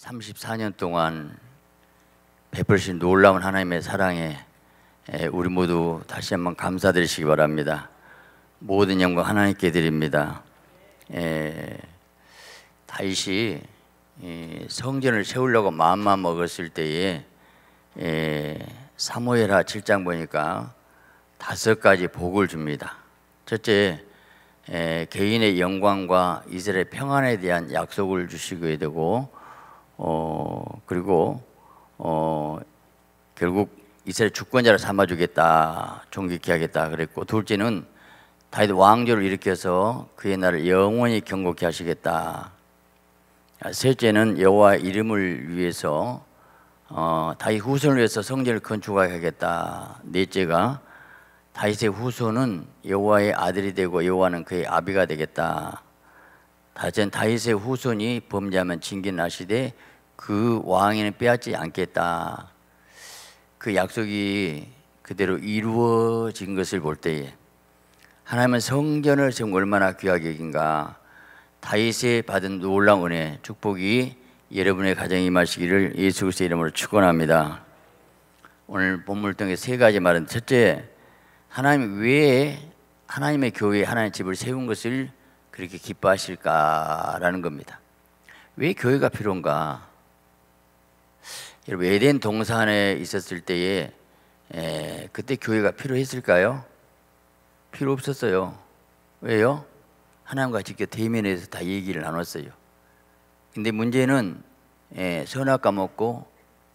34년 동안 베풀신 놀라운 하나님의 사랑에 우리 모두 다시 한번 감사드리시기 바랍니다. 모든 영광 하나님께 드립니다. 다윗이 성전을 세우려고 마음만 먹었을 때에 사무엘하 7장 보니까 5가지 복을 줍니다. 첫째, 개인의 영광과 이스라엘 평안에 대한 약속을 주시게 되고, 그리고 결국 이스라엘 주권자를 삼아주겠다, 존귀케 하겠다 그랬고, 둘째는 다윗 왕조를 일으켜서 그의 나라를 영원히 경고케 하시겠다. 셋째는 여호와의 이름을 위해서 다윗 후손을 위해서 성전을 건축하겠다. 넷째가 다윗의 후손은 여호와의 아들이 되고 여호와는 그의 아비가 되겠다. 다윗은 다윗의 후손이 범죄하면 징계나시되 그 왕에는 빼앗지 않겠다. 그 약속이 그대로 이루어진 것을 볼 때에 하나님은 성전을 세운 얼마나 귀하게 여긴가. 다윗이 받은 놀라운 은혜, 축복이 여러분의 가정에 임하시기를 예수 그리스도의 이름으로 축원합니다. 오늘 본문을 통해 3가지 말은, 첫째, 하나님 왜 하나님의 교회, 하나님의 집을 세운 것을 그렇게 기뻐하실까라는 겁니다. 왜 교회가 필요한가? 여러분, 에덴 동산에 있었을 때에 그때 교회가 필요했을까요? 필요 없었어요. 왜요? 하나님과 직접 대면해서 다 얘기를 나눴어요. 근데 문제는 선악 까먹고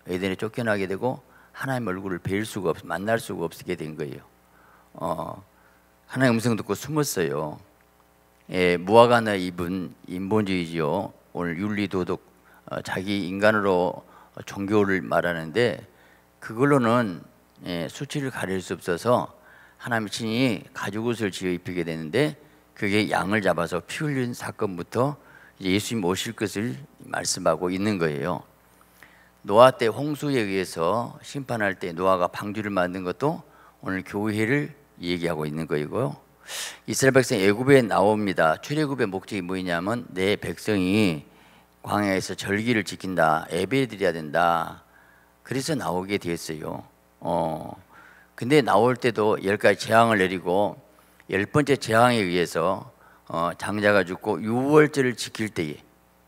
에덴에 쫓겨나게 되고 하나님 얼굴을 뵐 수가 없어, 만날 수가 없게 된 거예요. 하나의 음성 듣고 숨었어요. 무화과나 입은 인본주의지요. 오늘 윤리 도덕, 자기 인간으로 종교를 말하는데 그걸로는 수치를 가릴 수 없어서 하나님의 신이 가죽옷을 지어 입히게 되는데 그게 양을 잡아서 피 흘린 사건부터 이제 예수님 오실 것을 말씀하고 있는 거예요. 노아 때 홍수에 의해서 심판할 때 노아가 방주를 만든 것도 오늘 교회를 얘기하고 있는 거이고요. 이스라엘 백성 애굽에 나옵니다. 출애굽의 목적이 뭐냐면 내 백성이 광야에서 절기를 지킨다, 예배드려야 된다. 그래서 나오게 됐어요. 근데 나올 때도 10가지 재앙을 내리고 10번째 재앙에 의해서 장자가 죽고 유월절을 지킬 때에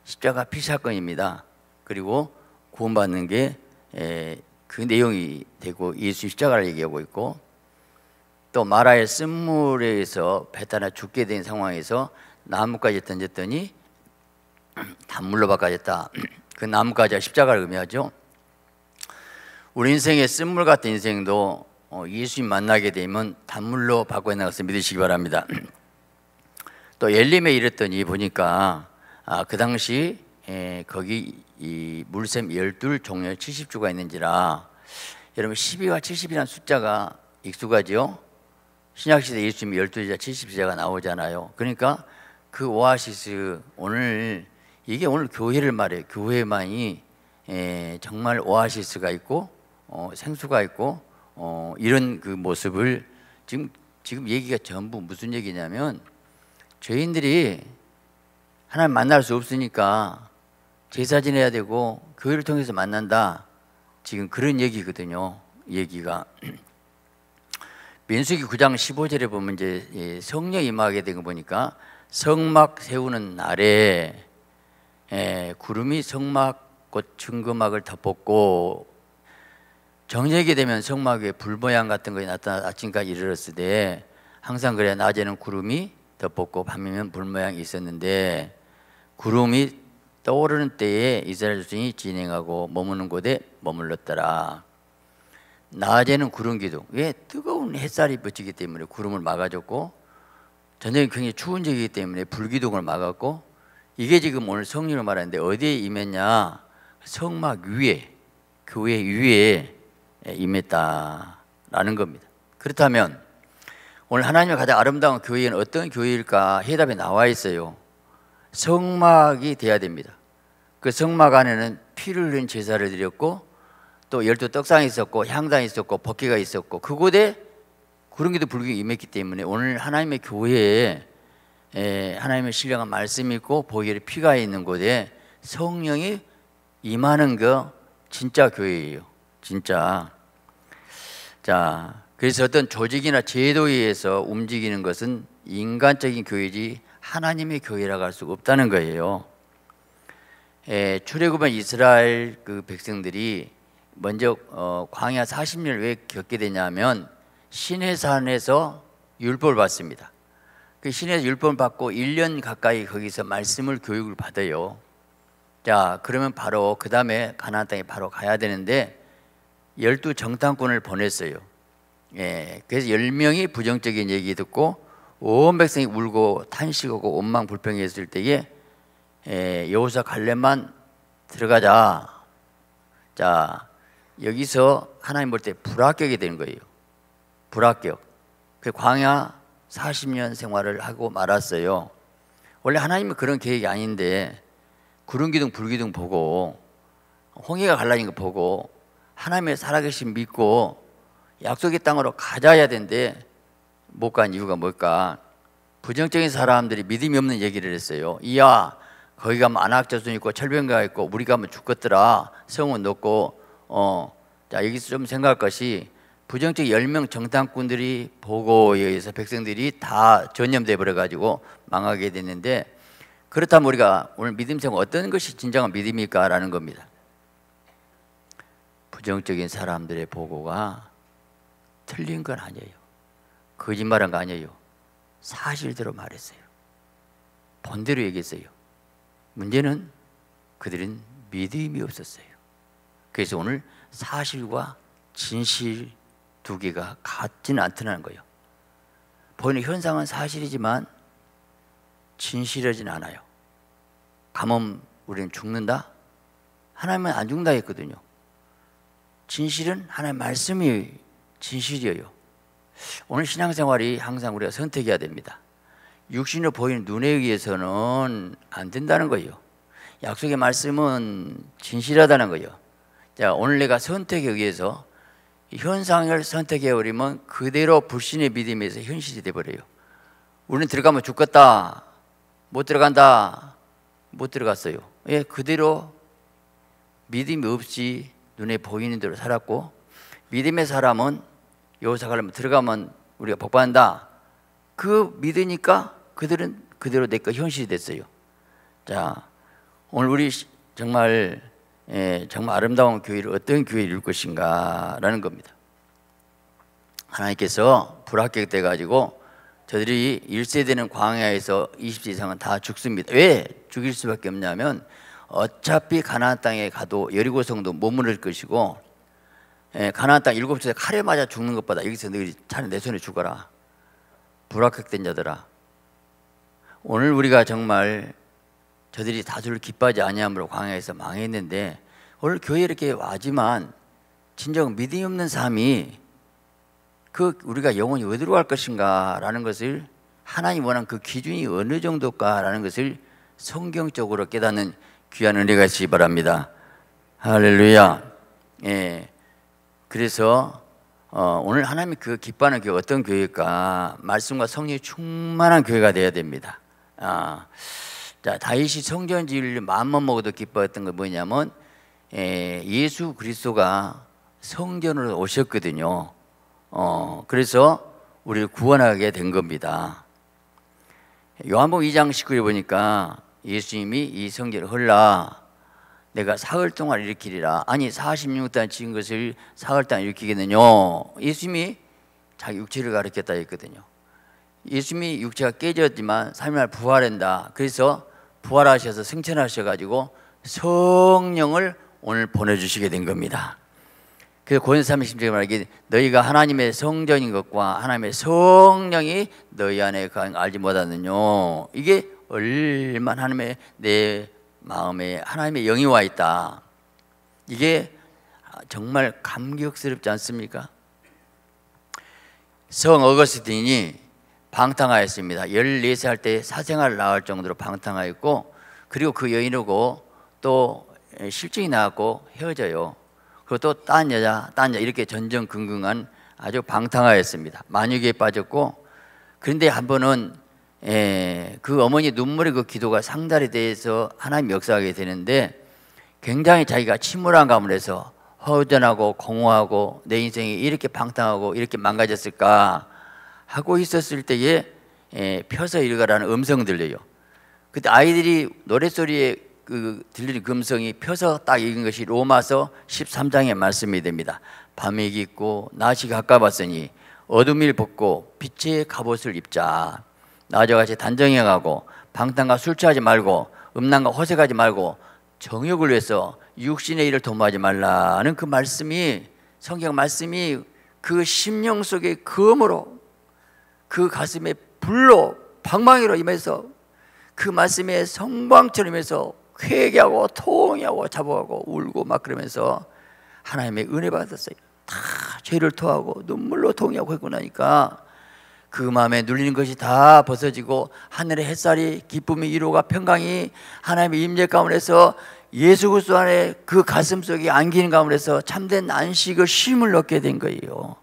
십자가 피 사건입니다. 그리고 구원받는 게 그 내용이 되고 예수 십자가를 얘기하고 있고, 또 마라의 쓴물에서 배타나 죽게 된 상황에서 나뭇가지 던졌더니 단물로 바꿔졌다. 그 나뭇가지가 십자가를 의미하죠. 우리 인생의 쓴물 같은 인생도 예수님 만나게 되면 단물로 바꿔야 한다는 것을 믿으시기 바랍니다. 또 엘림에 이랬더니 보니까 그 당시 거기 이 물샘 12 종려 70주가 있는지라. 여러분, 12와 70이라는 숫자가 익숙하지요? 신약시대 예수님이 12제자 70제자가 나오잖아요. 그러니까 그 오아시스, 오늘 이게 오늘 교회를 말해요. 교회만이 정말 오아시스가 있고 생수가 있고 이런 그 모습을 지금 얘기가 전부 무슨 얘기냐면, 죄인들이 하나님 만날 수 없으니까 제사 지내야 되고 교회를 통해서 만난다. 지금 그런 얘기거든요. 얘기가 민수기 9장 15절에 보면 이제 성령 임하게 된 거 보니까 성막 세우는 날에 구름이 성막 곧 증거막을 덮었고, 정적이 되면 성막 위에 불 모양 같은 것이 나타나 아침까지 이르렀으되 항상 그래 낮에는 구름이 덮었고 밤이면 불 모양이 있었는데, 구름이 떠오르는 때에 이스라엘 백성이 진행하고 머무는 곳에 머물렀더라. 낮에는 구름 기둥, 왜? 뜨거운 햇살이 비치기 때문에 구름을 막아줬고, 저녁이 굉장히 추운 적이기 때문에 불기둥을 막았고, 이게 지금 오늘 성령을 말하는데 어디에 임했냐? 성막 위에, 교회 위에 임했다라는 겁니다. 그렇다면 오늘 하나님의 가장 아름다운 교회는 어떤 교회일까? 해답이 나와 있어요. 성막이 돼야 됩니다. 그 성막 안에는 피를 흘린 제사를 드렸고, 또 12 떡상이 있었고 향단이 있었고 법궤가 있었고, 그곳에 구름기도 불기둥이 임했기 때문에 오늘 하나님의 교회에 하나님의 신령한 말씀이 있고 보혈의 피가 있는 곳에 성령이 임하는 거 진짜 교회예요. 진짜. 자, 그래서 어떤 조직이나 제도에 의해서 움직이는 것은 인간적인 교회지 하나님의 교회라고 할 수가 없다는 거예요. 출애굽한 이스라엘 그 백성들이 먼저 광야 40년을 왜 겪게 되냐면 시내산에서 율법을 받습니다. 그 시내에서 율법을 받고 1년 가까이 거기서 말씀을 교육을 받아요. 자, 그러면 바로 그 다음에 가나안 땅에 바로 가야 되는데 12정탐꾼을 보냈어요. 예, 그래서 10명이 부정적인 얘기 듣고 온 백성이 울고 탄식하고 원망 불평했을 때에 여호수아 갈렙만 들어가자. 자, 여기서 하나님 볼 때 불합격이 되는 거예요. 불합격. 그 광야 40년 생활을 하고 말았어요. 원래 하나님은 그런 계획이 아닌데 구름기둥 불기둥 보고 홍해가 갈라진 거 보고 하나님의 살아계신 믿고 약속의 땅으로 가자야 되는데 못 간 이유가 뭘까? 부정적인 사람들이 믿음이 없는 얘기를 했어요. 이야, 거기 가면 안악자손 있고 철병가 있고 우리 가면 죽겠더라. 성은 높고 자, 여기서 좀 생각할 것이 부정적 10명 정탐꾼들이 보고에 의해서 백성들이 다 전염돼 버려가지고 망하게 됐는데, 그렇다면 우리가 오늘 믿음생활 어떤 것이 진정한 믿음일까? 라는 겁니다. 부정적인 사람들의 보고가 틀린 건 아니에요. 거짓말한 거 아니에요. 사실대로 말했어요. 본대로 얘기했어요. 문제는 그들은 믿음이 없었어요. 그래서 오늘 사실과 진실 두 개가 같지는 않다는 거예요. 보이는 현상은 사실이지만 진실하진 않아요. 감염 우리는 죽는다? 하나님은 안 죽는다 했거든요. 진실은 하나님의 말씀이 진실이에요. 오늘 신앙생활이 항상 우리가 선택해야 됩니다. 육신으로 보이는 눈에 의해서는 안 된다는 거예요. 약속의 말씀은 진실하다는 거예요. 자, 오늘 내가 선택에 의해서 현상을 선택해버리면 그대로 불신의 믿음에서 현실이 돼버려요. 우리는 들어가면 죽겠다, 못 들어간다, 못 들어갔어요. 예, 그대로 믿음이 없이 눈에 보이는 대로 살았고, 믿음의 사람은 여호수아 갈렙 들어가면 우리가 복받는다, 그 믿으니까 그들은 그대로 내꺼 현실이 됐어요. 자, 오늘 우리 정말 아름다운 교회를 어떤 교회를 이룰 것인가 라는 겁니다. 하나님께서 불합격돼 가지고 저들이 1세대는 광야에서 20세 이상은 다 죽습니다. 왜 죽일 수밖에 없냐면 어차피 가나안 땅에 가도 여리고 성도 못 물을 것이고, 가나안 땅 7세대 칼에 맞아 죽는 것보다 여기서 너희 차라리 내 손에 죽어라. 불합격된 자들아, 오늘 우리가 정말 저들이 다수를 기뻐하지 아니함으로 광야에서 망했는데, 오늘 교회에 이렇게 와지만 진정 믿음이 없는 삶이 그 우리가 영원히 어디로 갈 것인가 라는 것을, 하나님 원한 그 기준이 어느 정도일까 라는 것을 성경적으로 깨닫는 귀한 은혜가 있으시기 바랍니다. 할렐루야. 예, 그래서 오늘 하나님이 그 기뻐하는 교회 어떤 교회일까? 말씀과 성령이 충만한 교회가 되어야 됩니다. 자, 다윗이 성전 지을 마음만 먹어도 기뻐했던 건 뭐냐면 예수 그리스도가 성전으로 오셨거든요. 그래서 우리를 구원하게 된 겁니다. 요한복음 2장 19절에 보니까 예수님이 이 성전을 헐라, 내가 사흘 동안 일으키리라. 아니 46단 지은 것을 사흘 동안 일으키겠느냐? 예수님이 자기 육체를 가리켰다 했거든요. 예수님이 육체가 깨졌지만 3일날 부활한다. 그래서 부활하셔서 승천하셔가지고 성령을 오늘 보내주시게 된 겁니다. 그래서 고린도 3:16절에 말하기에 너희가 하나님의 성전인 것과 하나님의 성령이 너희 안에 알지 못하느냐. 이게 얼마나 하나님의 내 마음에 하나님의 영이 와 있다. 이게 정말 감격스럽지 않습니까? 성 어거스틴이 방탕하였습니다. 14살 때 사생아를 낳을 정도로 방탕하였고, 그리고 그 여인하고 또 실증이 나왔고 헤어져요. 그리고 또 딴 여자 이렇게 전전긍긍한 아주 방탕하였습니다. 만유계에 빠졌고, 그런데 한 번은 그 어머니 눈물의 그 기도가 상달이 돼서 하나님 역사하게 되는데, 굉장히 자기가 침울한 감을 해서 허전하고 공허하고 내 인생이 이렇게 방탕하고 이렇게 망가졌을까 하고 있었을 때에 펴서 일어가라는 음성 들려요. 그때 아이들이 노랫소리에 그 들리는 음성이 펴서 딱 읽은 것이 로마서 13장의 말씀이 됩니다. 밤이 깊고 낮이 가까웠으니 어둠을 벗고 빛의 갑옷을 입자. 낮과 같이 단정해가고 방탕과 술 취하지 말고 음란과 호색하지 말고 정욕을 위해서 육신의 일을 도모하지 말라는 그 말씀이, 성경 말씀이 그 심령 속의 금으로 그 가슴에 불로 방망이로 임해서 그 말씀에 성방처럼 해서 회개하고 통회하고 자복하고 울고 막 그러면서 하나님의 은혜 받았어요. 다 죄를 토하고 눈물로 통회하고 했고 나니까 그 마음에 눌리는 것이 다 벗어지고 하늘의 햇살이 기쁨이 위로가 평강이 하나님의 임재 가운데서 예수 그리스도 안에 그 가슴 속에 안기는 가운데서 참된 안식을 쉼을 얻게 된 거예요.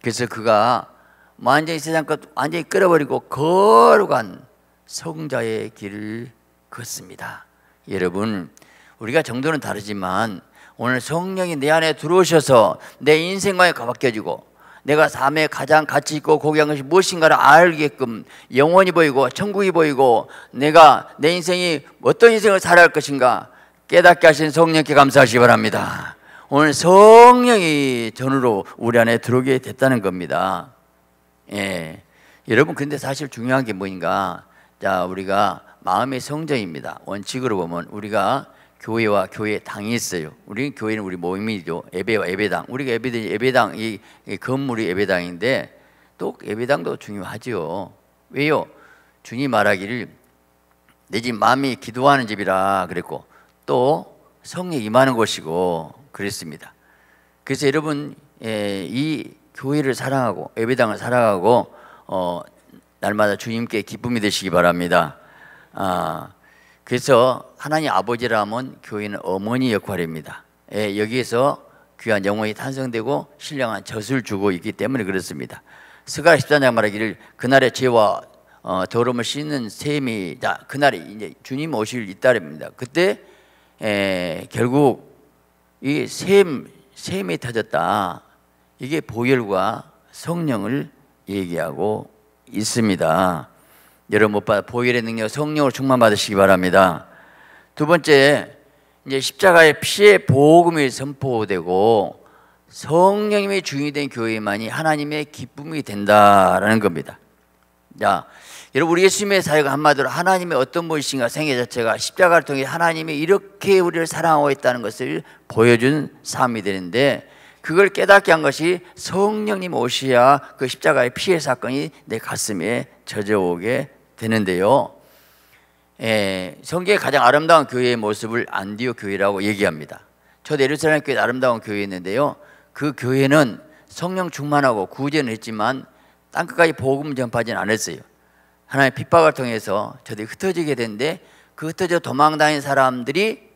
그래서 그가 완전히 세상 것 완전히 끌어버리고 거룩한 성자의 길을 걷습니다. 여러분, 우리가 정도는 다르지만 오늘 성령이 내 안에 들어오셔서 내 인생과의 바뀌어지고 내가 삶에 가장 가치 있고 고귀한 것이 무엇인가를 알게끔 영원히 보이고 천국이 보이고 내가 내 인생이 어떤 인생을 살아야 할 것인가 깨닫게 하신 성령께 감사하시기 바랍니다. 오늘 성령이 전으로 우리 안에 들어오게 됐다는 겁니다. 예, 여러분 근데 사실 중요한 게 뭔가, 자 우리가 마음의 성전입니다. 원칙으로 보면 우리가 교회와 교회 당이 있어요. 우리 교회는 우리 모임이죠. 예배와 예배당. 우리가 예배당 이 건물이 예배당인데 또 예배당도 중요하죠. 왜요? 주님 말하기를 내 집 마음이 기도하는 집이라 그랬고 또 성령 임하는 곳이고 그랬습니다. 그래서 여러분 이 교회를 사랑하고 예배당을 사랑하고 날마다 주님께 기쁨이 되시기 바랍니다. 그래서 하나님 아버지라면 교회는 어머니 역할입니다. 예, 여기에서 귀한 영혼이 탄생되고 신령한 젖을 주고 있기 때문에 그렇습니다. 스가랴 14장 말하기를 그날의 죄와 더러움을 씻는 셈이 그날이 이제 주님 오실 이따릅니다. 그때 결국 이 셈이 터졌다. 이게 보혈과 성령을 얘기하고 있습니다. 여러분 못 받아 보혈의 능력 성령으로 충만받으시기 바랍니다. 두 번째, 이제 십자가의 피의 복음이 선포되고 성령님의 주인이 된 교회만이 하나님의 기쁨이 된다라는 겁니다. 자, 여러분 우리 예수님의 사역은 한마디로 하나님의 어떤 분이신가 생애 자체가 십자가를 통해 하나님이 이렇게 우리를 사랑하고 있다는 것을 보여준 삶이 되는데 그걸 깨닫게 한 것이 성령님 오셔야 그 십자가의 피의 사건이 내 가슴에 젖어오게 되는데요. 성경의 가장 아름다운 교회의 모습을 안디옥교회라고 얘기합니다. 초대 예루살렘 교회는 아름다운 교회였는데요. 그 교회는 성령 충만하고 구제는 했지만 땅끝까지 복음 전파하지는 않았어요. 하나님의 핍박을 통해서 저들이 흩어지게 되는데 그 흩어져 도망다닌 사람들이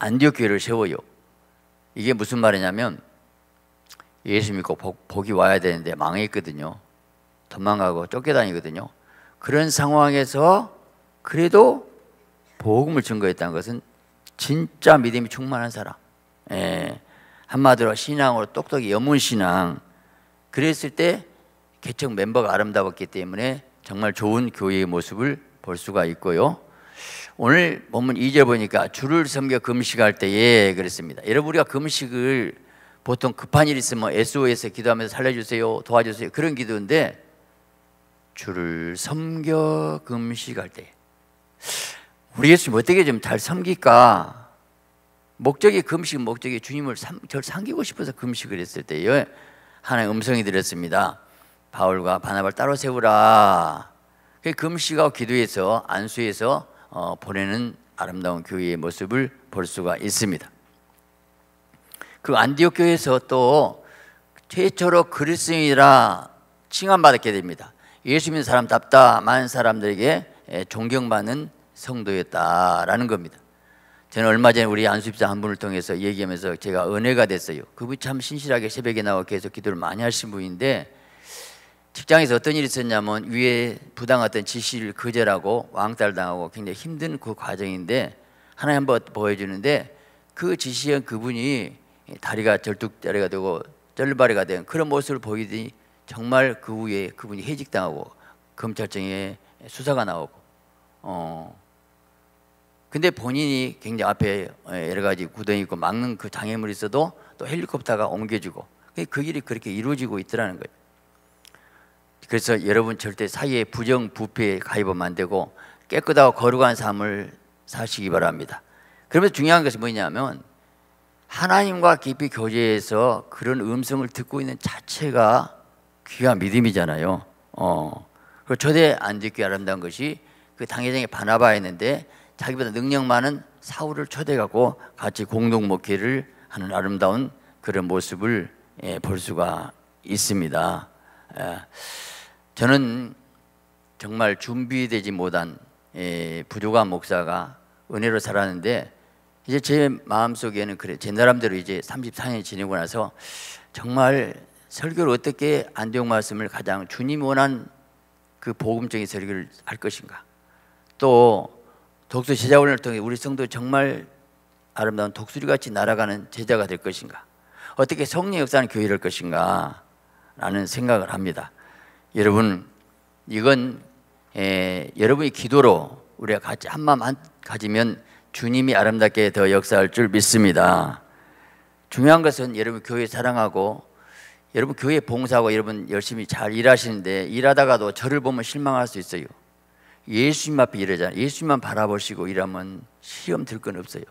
안디옥교회를 세워요. 이게 무슨 말이냐면 예수 믿고 복이 와야 되는데 망했거든요. 도망가고 쫓겨다니거든요. 그런 상황에서 그래도 복음을 증거했다는 것은 진짜 믿음이 충만한 사람, 한마디로 신앙으로 똑똑히 영문신앙. 그랬을 때 개척 멤버가 아름다웠기 때문에 정말 좋은 교회의 모습을 볼 수가 있고요. 오늘 본문 2절 보니까 주를 섬겨 금식할 때에 그랬습니다. 여러분 우리가 금식을 보통 급한 일이 있으면 SOS에 기도하면서 살려주세요, 도와주세요 그런 기도인데 주를 섬겨 금식할 때 우리 예수님 어떻게 좀 잘 섬길까? 목적이 금식, 목적이 주님을 절 섬기고 싶어서 금식을 했을 때에 하나의 음성이 들렸습니다. 바울과 바나바를 따로 세우라. 금식하고 기도해서 안수해서 보내는 아름다운 교회의 모습을 볼 수가 있습니다. 그 안디옥 교회에서 또 최초로 그리스인이라 칭함받게 됩니다. 예수 믿는 사람답다, 많은 사람들에게 존경받는 성도였다라는 겁니다. 저는 얼마 전에 우리 안수집사 한 분을 통해서 얘기하면서 제가 은혜가 됐어요. 그분이 참 신실하게 새벽에 나와 계속 기도를 많이 하신 분인데 직장에서 어떤 일이 있었냐면 위에 부당했던 지시를 거절하고 왕따를 당하고 굉장히 힘든 그 과정인데 하나님 한번 보여주는데 그 지시한 그분이 다리가 절뚝다리가 되고 절바리가 된 그런 모습을 보이더니 정말 그 후에 그분이 해직당하고 검찰청에 수사가 나오고 근데 본인이 굉장히 앞에 여러 가지 구덩이 있고 막는 그 장애물이 있어도 또 헬리콥터가 옮겨주고 그 일이 그렇게 이루어지고 있더라는 거예요. 그래서 여러분 절대 사이에 부정, 부패에 가입하면 안 되고 깨끗하고 거룩한 삶을 사시기 바랍니다. 그러면서 중요한 것이 뭐냐면 하나님과 깊이 교제해서 그런 음성을 듣고 있는 자체가 귀가 믿음이잖아요. 그리고 초대 안디옥교회 아름다운 것이 그 당회장이 바나바였는데 자기보다 능력 많은 사울을 초대하고 같이 공동 목회를 하는 아름다운 그런 모습을 볼 수가 있습니다. 저는 정말 준비되지 못한 부족한 목사가 은혜로 살았는데 이제 제 마음속에는 그래 제 나름대로 이제 34년이 지내고 나서 정말 설교를 어떻게 안디옥 말씀을 가장 주님 원한 그 복음적인 설교를 할 것인가, 또 독수 제자훈련을 통해 우리 성도 정말 아름다운 독수리같이 날아가는 제자가 될 것인가, 어떻게 성령 역사하는 교회를 할 것인가 라는 생각을 합니다. 여러분 이건 여러분의 기도로 우리가 같이 한마음 한 가지면 주님이 아름답게 더 역사할 줄 믿습니다. 중요한 것은 여러분 교회 사랑하고 여러분 교회 봉사하고 여러분 열심히 잘 일하시는데 일하다가도 저를 보면 실망할 수 있어요. 예수님 앞에 일하잖아요. 예수님만 바라보시고 일하면 시험 들 건 없어요.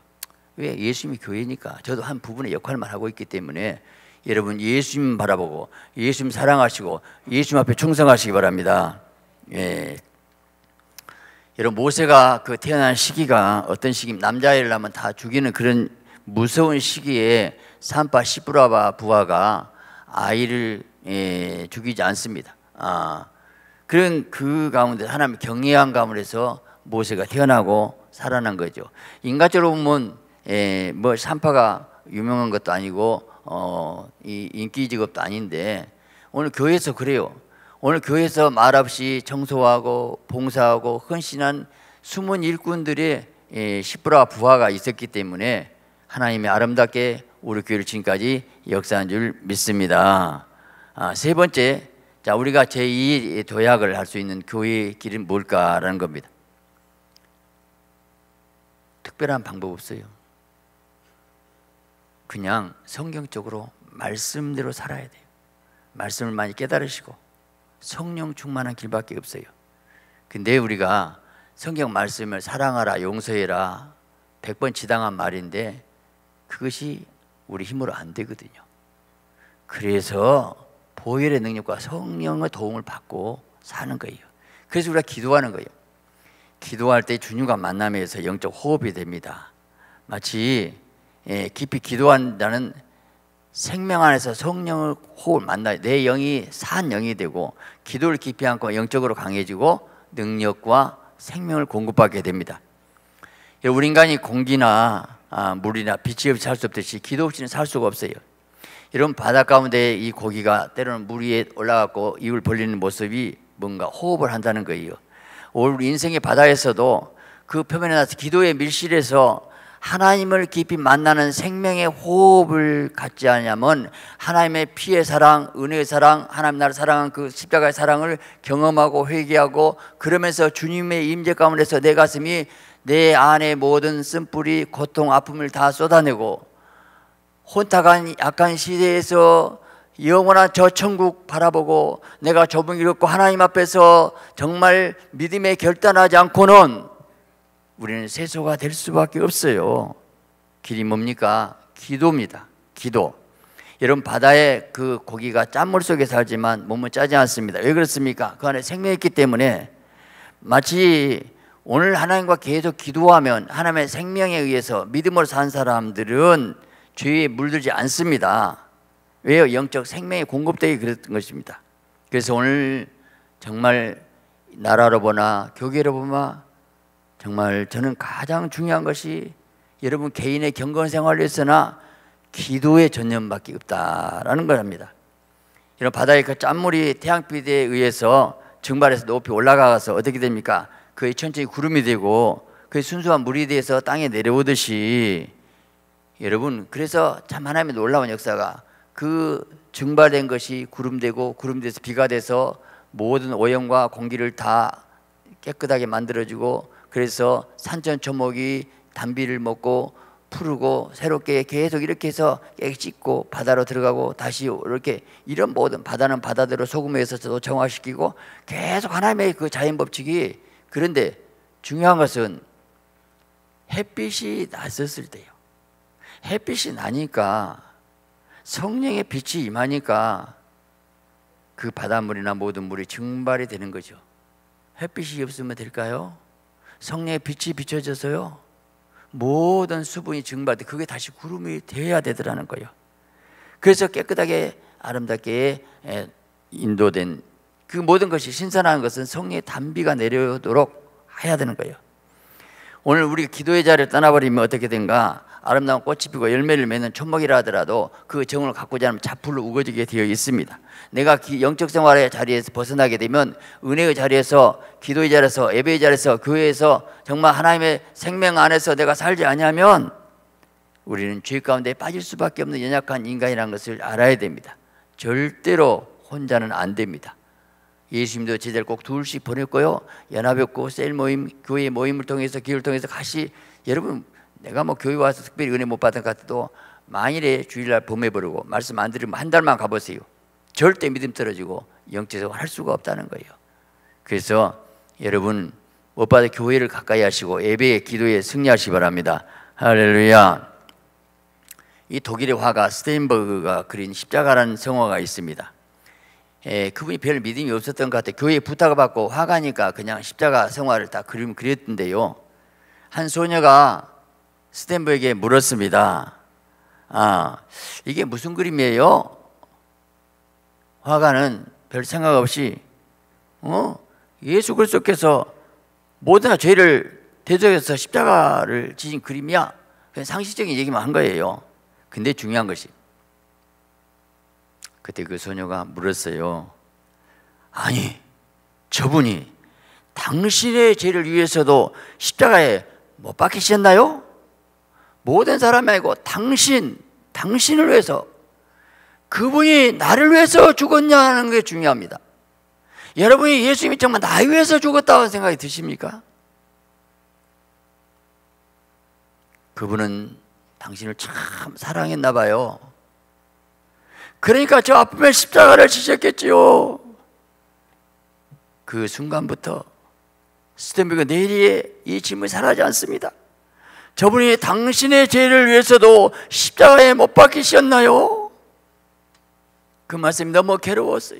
왜? 예수님이 교회니까 저도 한 부분의 역할만 하고 있기 때문에 여러분 예수님 바라보고 예수님 사랑하시고 예수님 앞에 충성하시기 바랍니다. 예. 여러분 모세가 그 태어난 시기가 어떤 시기입 남자아이를 낳으면 다 죽이는 그런 무서운 시기에 산파 시브라 부하가 아이를 죽이지 않습니다. 그런 그 가운데 하나님의 경외한 가운데서 모세가 태어나고 살아난 거죠. 인간적으로 보면 뭐 산파가 유명한 것도 아니고 이 인기 직업도 아닌데 오늘 교회에서 그래요. 오늘 교회에서 말없이 청소하고 봉사하고 헌신한 숨은 일꾼들의 시브라 부하가 있었기 때문에 하나님이 아름답게 우리 교회를 지금까지 역사한 줄 믿습니다. 세 번째, 자 우리가 제2의 도약을 할 수 있는 교회의 길은 뭘까라는 겁니다. 특별한 방법 없어요. 그냥 성경적으로 말씀대로 살아야 돼요. 말씀을 많이 깨달으시고 성령 충만한 길밖에 없어요. 근데 우리가 성경 말씀을 사랑하라, 용서해라 100번 지당한 말인데 그것이 우리 힘으로 안 되거든요. 그래서 보혈의 능력과 성령의 도움을 받고 사는 거예요. 그래서 우리가 기도하는 거예요. 기도할 때 주님과 만남에서 영적 호흡이 됩니다. 마치 깊이 기도한다는 생명 안에서 성령을 호흡을 만나요. 내 영이 산 영이 되고 기도를 깊이 안고 영적으로 강해지고 능력과 생명을 공급받게 됩니다. 우리 인간이 공기나 물이나 빛이 없이 살 수 없듯이 기도 없이는 살 수가 없어요. 이런 바다 가운데 이 고기가 때로는 물 위에 올라가고 입을 벌리는 모습이 뭔가 호흡을 한다는 거예요. 우리 인생의 바다에서도 그 표면에 나서 기도의 밀실에서 하나님을 깊이 만나는 생명의 호흡을 갖지 않으면 하나님의 피의 사랑, 은혜의 사랑, 하나님 나를 사랑한 그 십자가의 사랑을 경험하고 회개하고 그러면서 주님의 임재 가운데서 내 가슴이 내 안의 모든 쓴뿌리, 고통, 아픔을 다 쏟아내고 혼탁한 약한 시대에서 영원한 저 천국 바라보고 내가 좁은 길 걷고 하나님 앞에서 정말 믿음에 결단하지 않고는 우리는 세소가 될 수밖에 없어요. 길이 뭡니까? 기도입니다. 기도. 여러분 바다에 그 고기가 짠물 속에 살지만 몸은 짜지 않습니다. 왜 그렇습니까? 그 안에 생명이 있기 때문에 마치 오늘 하나님과 계속 기도하면 하나님의 생명에 의해서 믿음으로 산 사람들은 죄에 물들지 않습니다. 왜요? 영적 생명이 공급되기 그랬던 것입니다. 그래서 오늘 정말 나라로 보나 교계로 보나 정말 저는 가장 중요한 것이 여러분 개인의 경건생활로 있으나 기도에 전념밖에 없다라는 겁니다. 이런 바다의 그 짠물이 태양빛에 의해서 증발해서 높이 올라가서 어떻게 됩니까? 그의 천천히 구름이 되고 그의 순수한 물이 돼서 땅에 내려오듯이 여러분, 그래서 참 하나님의 놀라운 역사가 그 증발된 것이 구름되고 구름돼서 비가 돼서 모든 오염과 공기를 다 깨끗하게 만들어주고, 그래서 산천초목이 단비를 먹고 푸르고 새롭게 계속 이렇게 해서 씻고 바다로 들어가고 다시 이렇게, 이런 모든 바다는 바다대로 소금에서도 정화시키고 계속 하나님의 그 자연법칙이. 그런데 중요한 것은 햇빛이 났었을 때요, 햇빛이 나니까 성령의 빛이 임하니까 그 바닷물이나 모든 물이 증발이 되는 거죠. 햇빛이 없으면 될까요? 성령의 빛이 비춰져서요 모든 수분이 증발돼 그게 다시 구름이 되어야 되더라는 거예요. 그래서 깨끗하게 아름답게 인도된 그 모든 것이, 신선한 것은 성령의 단비가 내려오도록 해야 되는 거예요. 오늘 우리가 기도의 자리를 떠나버리면 어떻게 된가? 아름다운 꽃이 피고 열매를 맺는 촌목이라 하더라도 그 정을 갖고자 하면 자풀로 우거지게 되어 있습니다. 내가 영적 생활의 자리에서 벗어나게 되면 은혜의 자리에서, 기도의 자리에서, 예배의 자리에서, 교회에서 정말 하나님의 생명 안에서 내가 살지 않으면 우리는 죄 가운데 빠질 수밖에 없는 연약한 인간이라는 것을 알아야 됩니다. 절대로 혼자는 안 됩니다. 예수님도 제자를 꼭 둘씩 보냈고요, 연합했고 셀 모임, 교회 모임을 통해서, 기회를 통해서 같이. 여러분, 내가 뭐 교회 와서 특별히 은혜 못 받은 것 같아도 만일에 주일날 범해버리고 말씀 안 들으면 한 달만 가보세요. 절대 믿음 떨어지고 영적으로 할 수가 없다는 거예요. 그래서 여러분, 무엇보다 교회를 가까이 하시고 예배에, 기도에 승리하시기 바랍니다. 할렐루야. 이 독일의 화가 스탠버그가 그린 십자가라는 성화가 있습니다. 그분이 별 믿음이 없었던 것 같아요. 교회에 부탁을 받고 화가니까 그냥 십자가 성화를 다 그림 그렸던데요, 한 소녀가 스탠버그에게 물었습니다. 아, 이게 무슨 그림이에요? 화가는 별 생각 없이 예수 그리스도께서 모든 죄를 대적해서 십자가를 지신 그림이야. 그냥 상식적인 얘기만 한 거예요. 근데 중요한 것이, 그때 그 소녀가 물었어요. 아니, 저분이 당신의 죄를 위해서도 십자가에 못 박히셨나요? 모든 사람이 아니고 당신을 위해서, 그분이 나를 위해서 죽었냐는 게 중요합니다. 여러분이 예수님이 정말 나를 위해서 죽었다는 생각이 드십니까? 그분은 당신을 참 사랑했나 봐요. 그러니까 저 아픔의 십자가를 지셨겠지요. 그 순간부터 스탠버그 내리에 이 질문이 사라지지 않습니다. 저분이 당신의 죄를 위해서도 십자가에 못 박히셨나요? 그 말씀이 너무 괴로웠어요.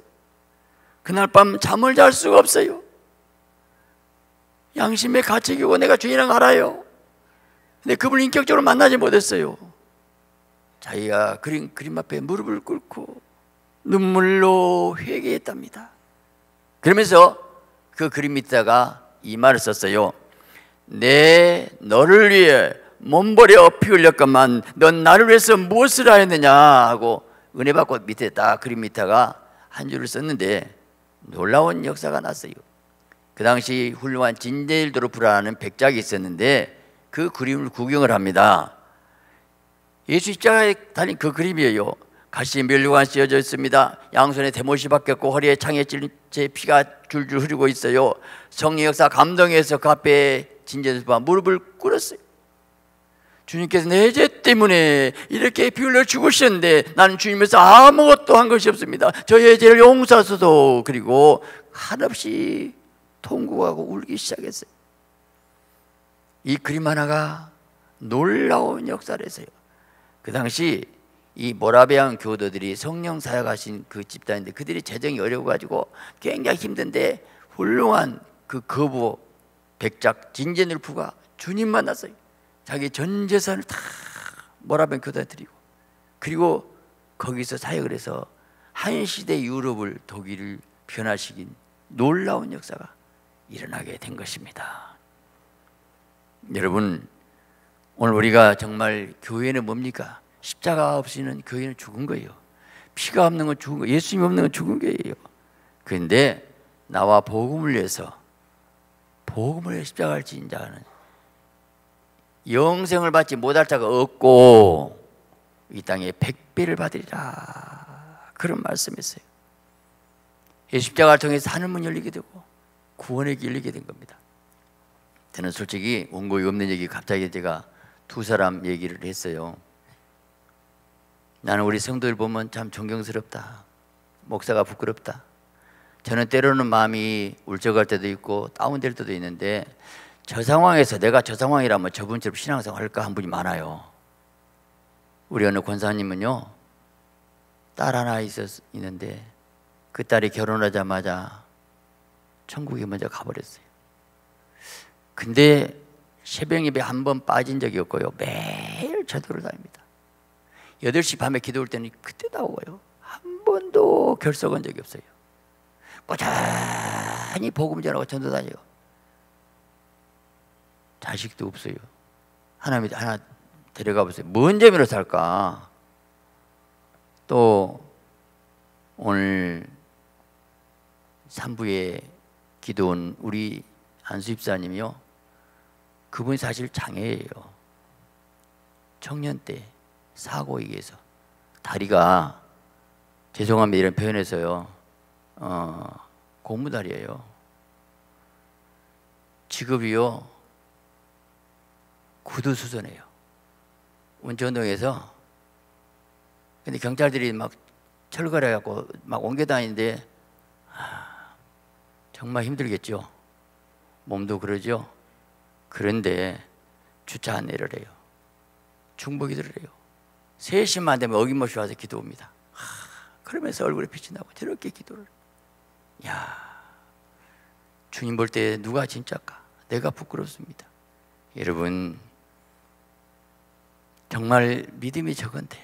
그날 밤 잠을 잘 수가 없어요. 양심의 가책이고 내가 죄인을 알아요. 근데 그분을 인격적으로 만나지 못했어요. 자기가 그림 앞에 무릎을 꿇고 눈물로 회개했답니다. 그러면서 그 그림 밑에다가 이 말을 썼어요. 내 너를 위해 몸버려 피 흘렸건만 넌 나를 위해서 무엇을 하였느냐 하고 은혜 받고 밑에 딱 그림 밑에다가 한 줄을 썼는데 놀라운 역사가 났어요. 그 당시 훌륭한 진데일도르프라는 백작이 있었는데 그 그림을 구경을 합니다. 예수 십자가에 달린 그 그림이에요. 가시 멸류관 씌어져 있습니다. 양손에 대못이 박혔고 허리에 창에 찔린 제 피가 줄줄 흐르고 있어요. 성령 역사 감동해서 그 앞에 진제수파 무릎을 꿇었어요. 주님께서 내 죄 때문에 이렇게 피 흘려 죽으셨는데 나는 주님에서 아무것도 한 것이 없습니다. 저의 죄를 용서하소서. 그리고 한없이 통곡하고 울기 시작했어요. 이 그림 하나가 놀라운 역사를 했어요. 그 당시 이 모라비안 교도들이 성령 사역하신 그 집단인데 그들이 재정이 어려워가지고 굉장히 힘든데 훌륭한 그 거부 백작 진제누르프가 주님 만났어요. 자기 전 재산을 다 모라비안 교도에 드리고, 그리고 거기서 사역을 해서 한 시대 유럽을, 독일을 변화시킨 놀라운 역사가 일어나게 된 것입니다. 여러분, 오늘 우리가 정말 교회는 뭡니까? 십자가 없이는 교회는 죽은 거예요. 피가 없는 건 죽은 거예요. 예수님이 없는 건 죽은 거예요. 그런데 나와 복음을 위해서, 복음을 위해 십자가를 지은 자는 영생을 받지 못할 자가 없고 이 땅에 100배를 받으리라, 그런 말씀이 있어요. 십자가를 통해서 하늘문 열리게 되고 구원의 길이 열리게 된 겁니다. 저는 솔직히 원고이 없는 얘기, 갑자기 제가 두 사람 얘기를 했어요. 나는 우리 성도들 보면 참 존경스럽다, 목사가 부끄럽다. 저는 때로는 마음이 울적할 때도 있고 다운될 때도 있는데, 저 상황에서 내가 저 상황이라면 저분처럼 신앙생활 할까 한 분이 많아요. 우리 어느 권사님은요, 딸 하나 있는데 그 딸이 결혼하자마자 천국에 먼저 가버렸어요. 근데 새벽 예배 한 번 빠진 적이 없고요, 매일 전도를 다닙니다. 8시 밤에 기도 올 때는 그때 나오고요, 한 번도 결석한 적이 없어요. 꾸준히 복음 전하고 전도 다니고. 자식도 없어요. 하나님이 하나 데려가 보세요. 뭔 재미로 살까? 또 오늘 3부에 기도 온 우리 안수집사님이요, 그분이 사실 장애예요. 청년 때 사고에 의해서 다리가, 죄송합니다 이런 표현에서요, 고무다리예요. 직업이요, 구두수선이에요. 운전동에서. 근데 경찰들이 막 철거를 해갖고 막 옮겨다니는데, 정말 힘들겠죠. 몸도 그러죠. 그런데 주차 안내를 해요. 중보기도를 해요. 3시만 되면 어김없이 와서 기도 옵니다. 그러면서 얼굴에 빛이 나고 저렇게 기도를. 야, 주님 볼 때 누가 진짜일까? 내가 부끄럽습니다. 여러분, 정말 믿음이 적은데,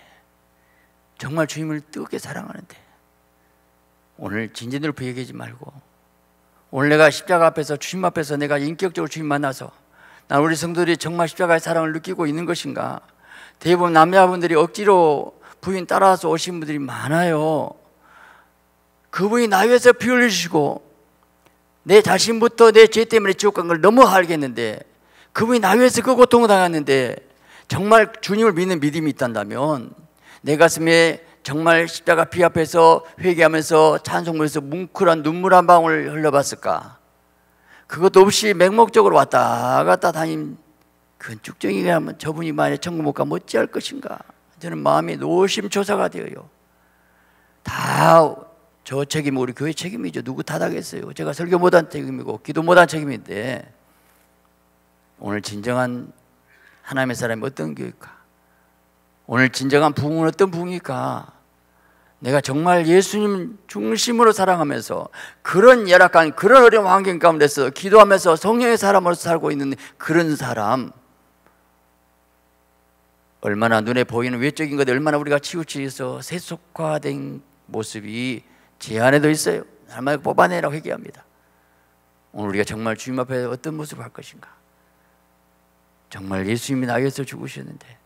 정말 주님을 뜨겁게 사랑하는데, 오늘 진진으로 얘기하지 말고, 오늘 내가 십자가 앞에서, 주님 앞에서 내가 인격적으로 주님 만나서 난 우리 성도들이 정말 십자가의 사랑을 느끼고 있는 것인가? 대부분 남자분들이 억지로 부인 따라서 오신 분들이 많아요. 그분이 나 위해서 피 흘리시고 내 자신부터 내 죄 때문에 지옥 간 걸 너무 알겠는데, 그분이 나 위해서 그 고통을 당했는데 정말 주님을 믿는 믿음이 있단다면, 내 가슴에 정말 십자가 피 앞에서 회개하면서 찬송물에서 뭉클한 눈물 한 방울 흘러봤을까? 그것도 없이 맹목적으로 왔다 갔다 다닌 그건 쭉정이라면 저분이 만약에 천국 못 가면 어찌할 것인가? 저는 마음이 노심초사가 되어요. 다 저 책임이고 우리 교회 책임이죠. 누구 탓하겠어요? 제가 설교 못한 책임이고 기도 못한 책임인데, 오늘 진정한 하나님의 사람이 어떤 교회일까? 오늘 진정한 부흥은 어떤 부흥일까? 내가 정말 예수님 중심으로 사랑하면서 그런 열악한, 그런 어려운 환경 가운데서 기도하면서 성령의 사람으로서 살고 있는 그런 사람, 얼마나 눈에 보이는 외적인 것에 얼마나 우리가 치우치어서 세속화된 모습이 제 안에도 있어요. 날마다 뽑아내라고 회개합니다. 오늘 우리가 정말 주님 앞에 어떤 모습을 할 것인가? 정말 예수님이 나 위해서 죽으셨는데,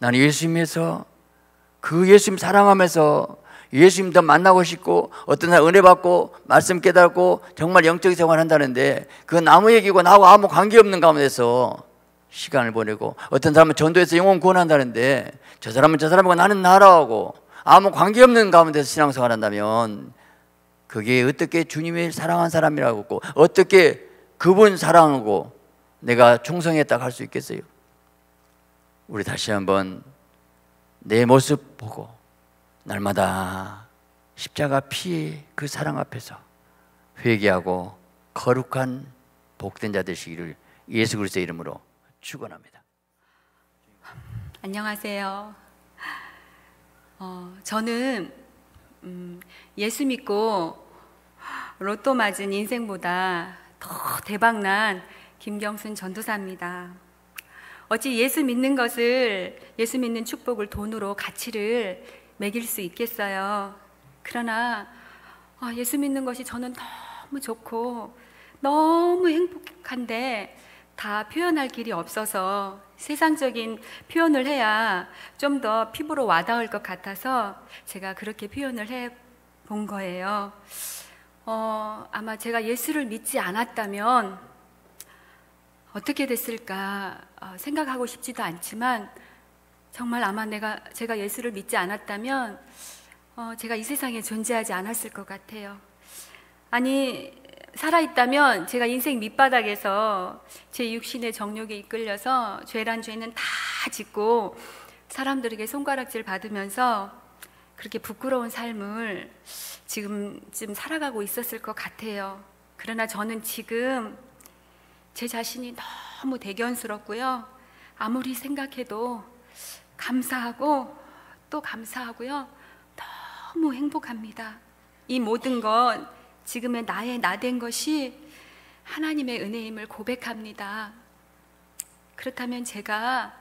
나는 예수님에서, 그 예수님 사랑하면서 예수님 더 만나고 싶고, 어떤 날 은혜 받고 말씀 깨닫고 정말 영적인 생활 한다는데, 그건 아무 얘기고 나하고 아무 관계없는 가운데서 시간을 보내고, 어떤 사람은 전도해서 영혼 구원한다는데 저 사람은 저 사람이고 나는 나라하고 아무 관계없는 가운데서 신앙생활 한다면, 그게 어떻게 주님을 사랑한 사람이라고, 어떻게 그분 사랑하고 내가 충성했다 할 수 있겠어요? 우리 다시 한번 내 모습 보고 날마다 십자가 피의 그 사랑 앞에서 회개하고 거룩한 복된 자 되시기를 예수 그리스도의 이름으로 축원합니다. 안녕하세요. 저는 예수 믿고 로또 맞은 인생보다 더 대박난 김경순 전도사입니다. 어찌 예수 믿는 것을, 예수 믿는 축복을 돈으로 가치를 매길 수 있겠어요. 그러나 예수 믿는 것이 저는 너무 좋고 너무 행복한데 다 표현할 길이 없어서 세상적인 표현을 해야 좀 더 피부로 와닿을 것 같아서 제가 그렇게 표현을 해본 거예요. 아마 제가 예수를 믿지 않았다면 어떻게 됐을까 생각하고 싶지도 않지만 정말 아마 제가 예수를 믿지 않았다면 제가 이 세상에 존재하지 않았을 것 같아요. 아니, 살아있다면 제가 인생 밑바닥에서 제 육신의 정욕에 이끌려서 죄란 죄는 다 짓고 사람들에게 손가락질 받으면서 그렇게 부끄러운 삶을 지금쯤 살아가고 있었을 것 같아요. 그러나 저는 지금 제 자신이 너무 대견스럽고요, 아무리 생각해도 감사하고 또 감사하고요, 너무 행복합니다. 이 모든 건 지금의 나의 나된 것이 하나님의 은혜임을 고백합니다. 그렇다면 제가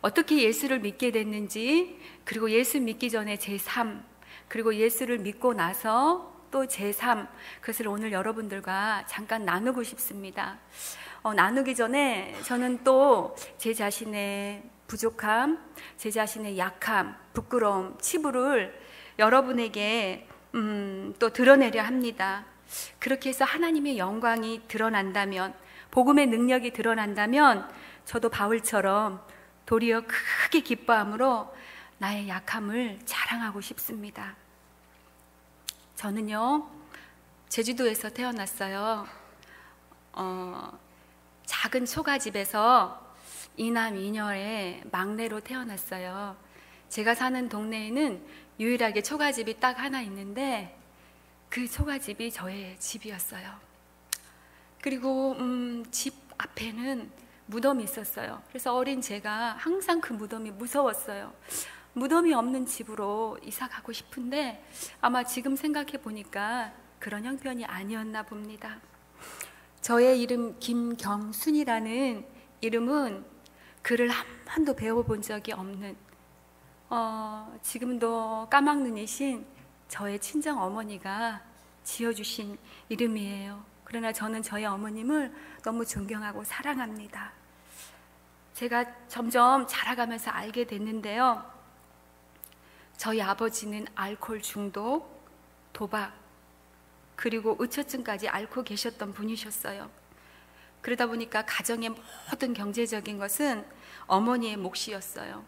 어떻게 예수를 믿게 됐는지, 그리고 예수 믿기 전에 제 삶, 그리고 예수를 믿고 나서 또 제 삶, 그것을 오늘 여러분들과 잠깐 나누고 싶습니다. 나누기 전에 저는 또 제 자신의 부족함, 제 자신의 약함, 부끄러움, 치부를 여러분에게 또 드러내려 합니다. 그렇게 해서 하나님의 영광이 드러난다면, 복음의 능력이 드러난다면 저도 바울처럼 도리어 크게 기뻐함으로 나의 약함을 자랑하고 싶습니다. 저는요, 제주도에서 태어났어요. 작은 초가집에서 이남 이녀의 막내로 태어났어요. 제가 사는 동네에는 유일하게 초가집이 딱 하나 있는데 그 초가집이 저의 집이었어요. 그리고 집 앞에는 무덤이 있었어요. 그래서 어린 제가 항상 그 무덤이 무서웠어요. 무덤이 없는 집으로 이사 가고 싶은데 아마 지금 생각해 보니까 그런 형편이 아니었나 봅니다. 저의 이름 김경순이라는 이름은 글을 한 번도 배워본 적이 없는, 지금도 까막눈이신 저의 친정 어머니가 지어주신 이름이에요. 그러나 저는 저의 어머님을 너무 존경하고 사랑합니다. 제가 점점 자라가면서 알게 됐는데요, 저희 아버지는 알코올 중독, 도박, 그리고 의처증까지 앓고 계셨던 분이셨어요. 그러다 보니까 가정의 모든 경제적인 것은 어머니의 몫이었어요.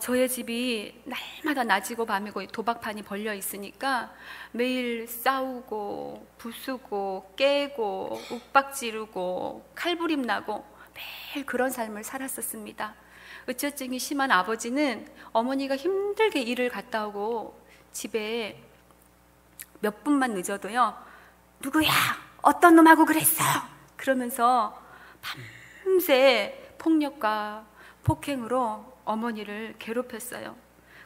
저의 집이 날마다 낮이고 밤이고 도박판이 벌려 있으니까 매일 싸우고 부수고 깨고 윽박 지르고 칼부림 나고 매일 그런 삶을 살았었습니다. 의처증이 심한 아버지는 어머니가 힘들게 일을 갔다 오고 집에 몇 분만 늦어도요, 누구야, 어떤 놈하고 그랬어, 그러면서 밤새 폭력과 폭행으로 어머니를 괴롭혔어요.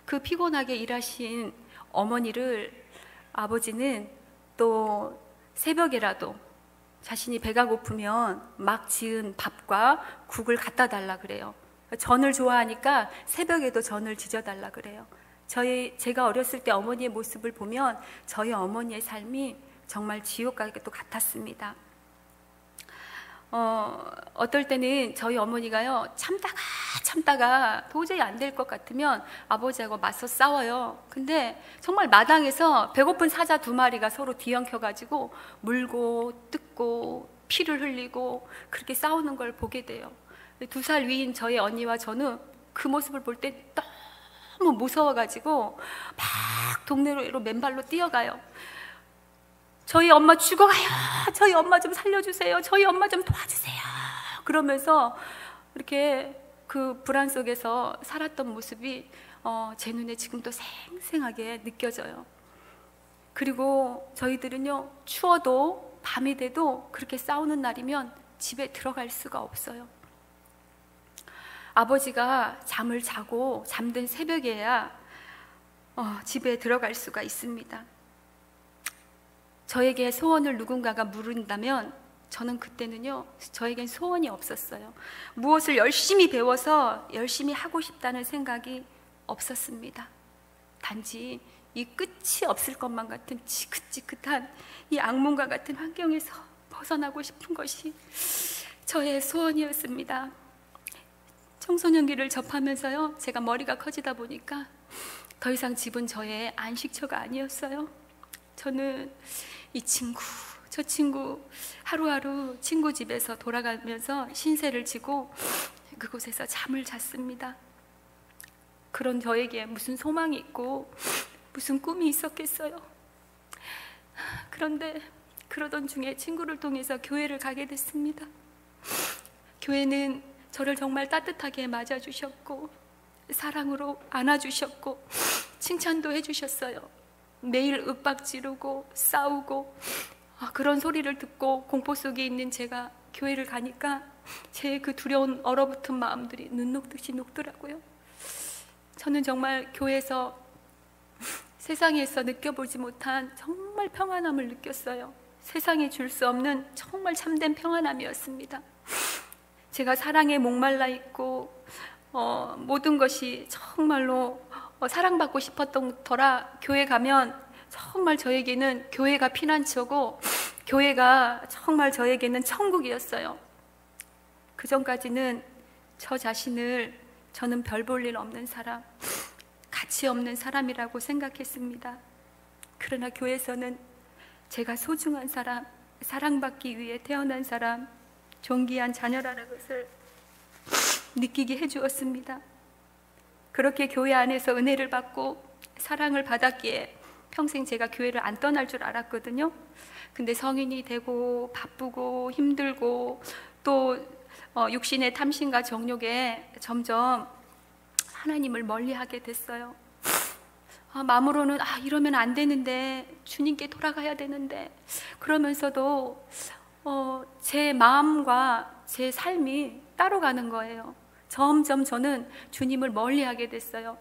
그 피곤하게 일하신 어머니를 아버지는 또 새벽에라도 자신이 배가 고프면 막 지은 밥과 국을 갖다 달라 그래요. 전을 좋아하니까 새벽에도 전을 지져달라 그래요. 제가 어렸을 때 어머니의 모습을 보면 저희 어머니의 삶이 정말 지옥과도 같았습니다. 어떨 때는 저희 어머니가요, 참다가 도저히 안 될 것 같으면 아버지하고 맞서 싸워요. 근데 정말 마당에서 배고픈 사자 두 마리가 서로 뒤엉켜가지고 물고 뜯고 피를 흘리고 그렇게 싸우는 걸 보게 돼요. 2살 위인 저희 언니와 저는 그 모습을 볼 때 너무 무서워가지고 막 동네로 맨발로 뛰어가요. 저희 엄마 죽어가요, 저희 엄마 좀 살려주세요, 저희 엄마 좀 도와주세요, 그러면서 이렇게 그 불안 속에서 살았던 모습이 제 눈에 지금도 생생하게 느껴져요. 그리고 저희들은요, 추워도 밤이 돼도 그렇게 싸우는 날이면 집에 들어갈 수가 없어요. 아버지가 잠을 자고 잠든 새벽에야 집에 들어갈 수가 있습니다. 저에게 소원을 누군가가 물은다면 저는 그때는요, 저에겐 소원이 없었어요. 무엇을 열심히 배워서 열심히 하고 싶다는 생각이 없었습니다. 단지 이 끝이 없을 것만 같은 지긋지긋한 이 악몽과 같은 환경에서 벗어나고 싶은 것이 저의 소원이었습니다. 청소년기를 접하면서요, 제가 머리가 커지다 보니까 더 이상 집은 저의 안식처가 아니었어요. 저는 이 친구, 저 친구 하루하루 친구 집에서 돌아가면서 신세를 지고 그곳에서 잠을 잤습니다. 그런 저에게 무슨 소망이 있고 무슨 꿈이 있었겠어요? 그런데 그러던 중에 친구를 통해서 교회를 가게 됐습니다. 교회는 저를 정말 따뜻하게 맞아주셨고 사랑으로 안아주셨고 칭찬도 해주셨어요. 매일 윽박 지르고 싸우고 그런 소리를 듣고 공포 속에 있는 제가 교회를 가니까 제 그 두려운 얼어붙은 마음들이 눈 녹듯이 녹더라고요. 저는 정말 교회에서 세상에서 느껴보지 못한 정말 평안함을 느꼈어요. 세상에 줄 수 없는 정말 참된 평안함이었습니다. 제가 사랑에 목말라 있고 모든 것이 정말로 사랑받고 싶었던 터라 교회 가면 정말 저에게는 교회가 피난처고 교회가 정말 저에게는 천국이었어요. 그 전까지는 저 자신을 저는 별 볼 일 없는 사람, 가치 없는 사람이라고 생각했습니다. 그러나 교회에서는 제가 소중한 사람, 사랑받기 위해 태어난 사람, 존귀한 자녀라는 것을 느끼게 해주었습니다. 그렇게 교회 안에서 은혜를 받고 사랑을 받았기에 평생 제가 교회를 안 떠날 줄 알았거든요. 근데 성인이 되고 바쁘고 힘들고 또 육신의 탐심과 정욕에 점점 하나님을 멀리하게 됐어요. 마음으로는 이러면 안 되는데 주님께 돌아가야 되는데 그러면서도 제 마음과 제 삶이 따로 가는 거예요. 점점 저는 주님을 멀리하게 됐어요.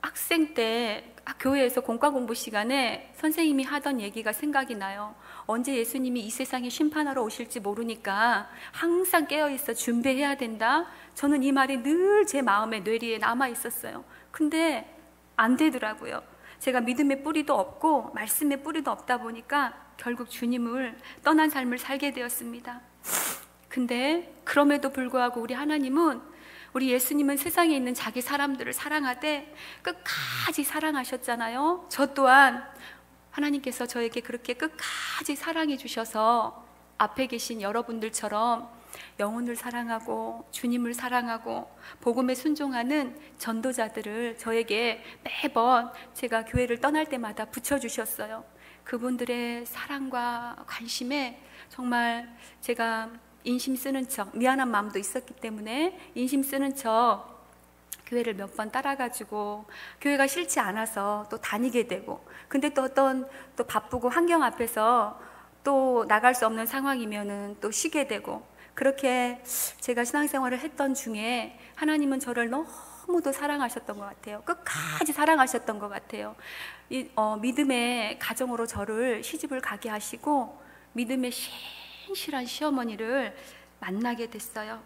학생 때 교회에서 공과 공부 시간에 선생님이 하던 얘기가 생각이 나요. 언제 예수님이 이 세상에 심판하러 오실지 모르니까 항상 깨어있어 준비해야 된다. 저는 이 말이 늘 제 마음에 뇌리에 남아있었어요. 근데 안 되더라고요. 제가 믿음의 뿌리도 없고 말씀의 뿌리도 없다 보니까 결국 주님을 떠난 삶을 살게 되었습니다. 근데 그럼에도 불구하고 우리 하나님은 우리 예수님은 세상에 있는 자기 사람들을 사랑하되 끝까지 사랑하셨잖아요. 저 또한 하나님께서 저에게 그렇게 끝까지 사랑해 주셔서 앞에 계신 여러분들처럼 영혼을 사랑하고 주님을 사랑하고 복음에 순종하는 전도자들을 저에게 매번 제가 교회를 떠날 때마다 붙여주셨어요. 그분들의 사랑과 관심에 정말 제가 인심 쓰는 척, 미안한 마음도 있었기 때문에 인심 쓰는 척 교회를 몇 번 따라가지고 교회가 싫지 않아서 또 다니게 되고 근데 또 어떤 또 바쁘고 환경 앞에서 또 나갈 수 없는 상황이면은 또 쉬게 되고 그렇게 제가 신앙생활을 했던 중에 하나님은 저를 너무도 사랑하셨던 것 같아요. 끝까지 사랑하셨던 것 같아요. 믿음의 가정으로 저를 시집을 가게 하시고 믿음의 신실한 시어머니를 만나게 됐어요.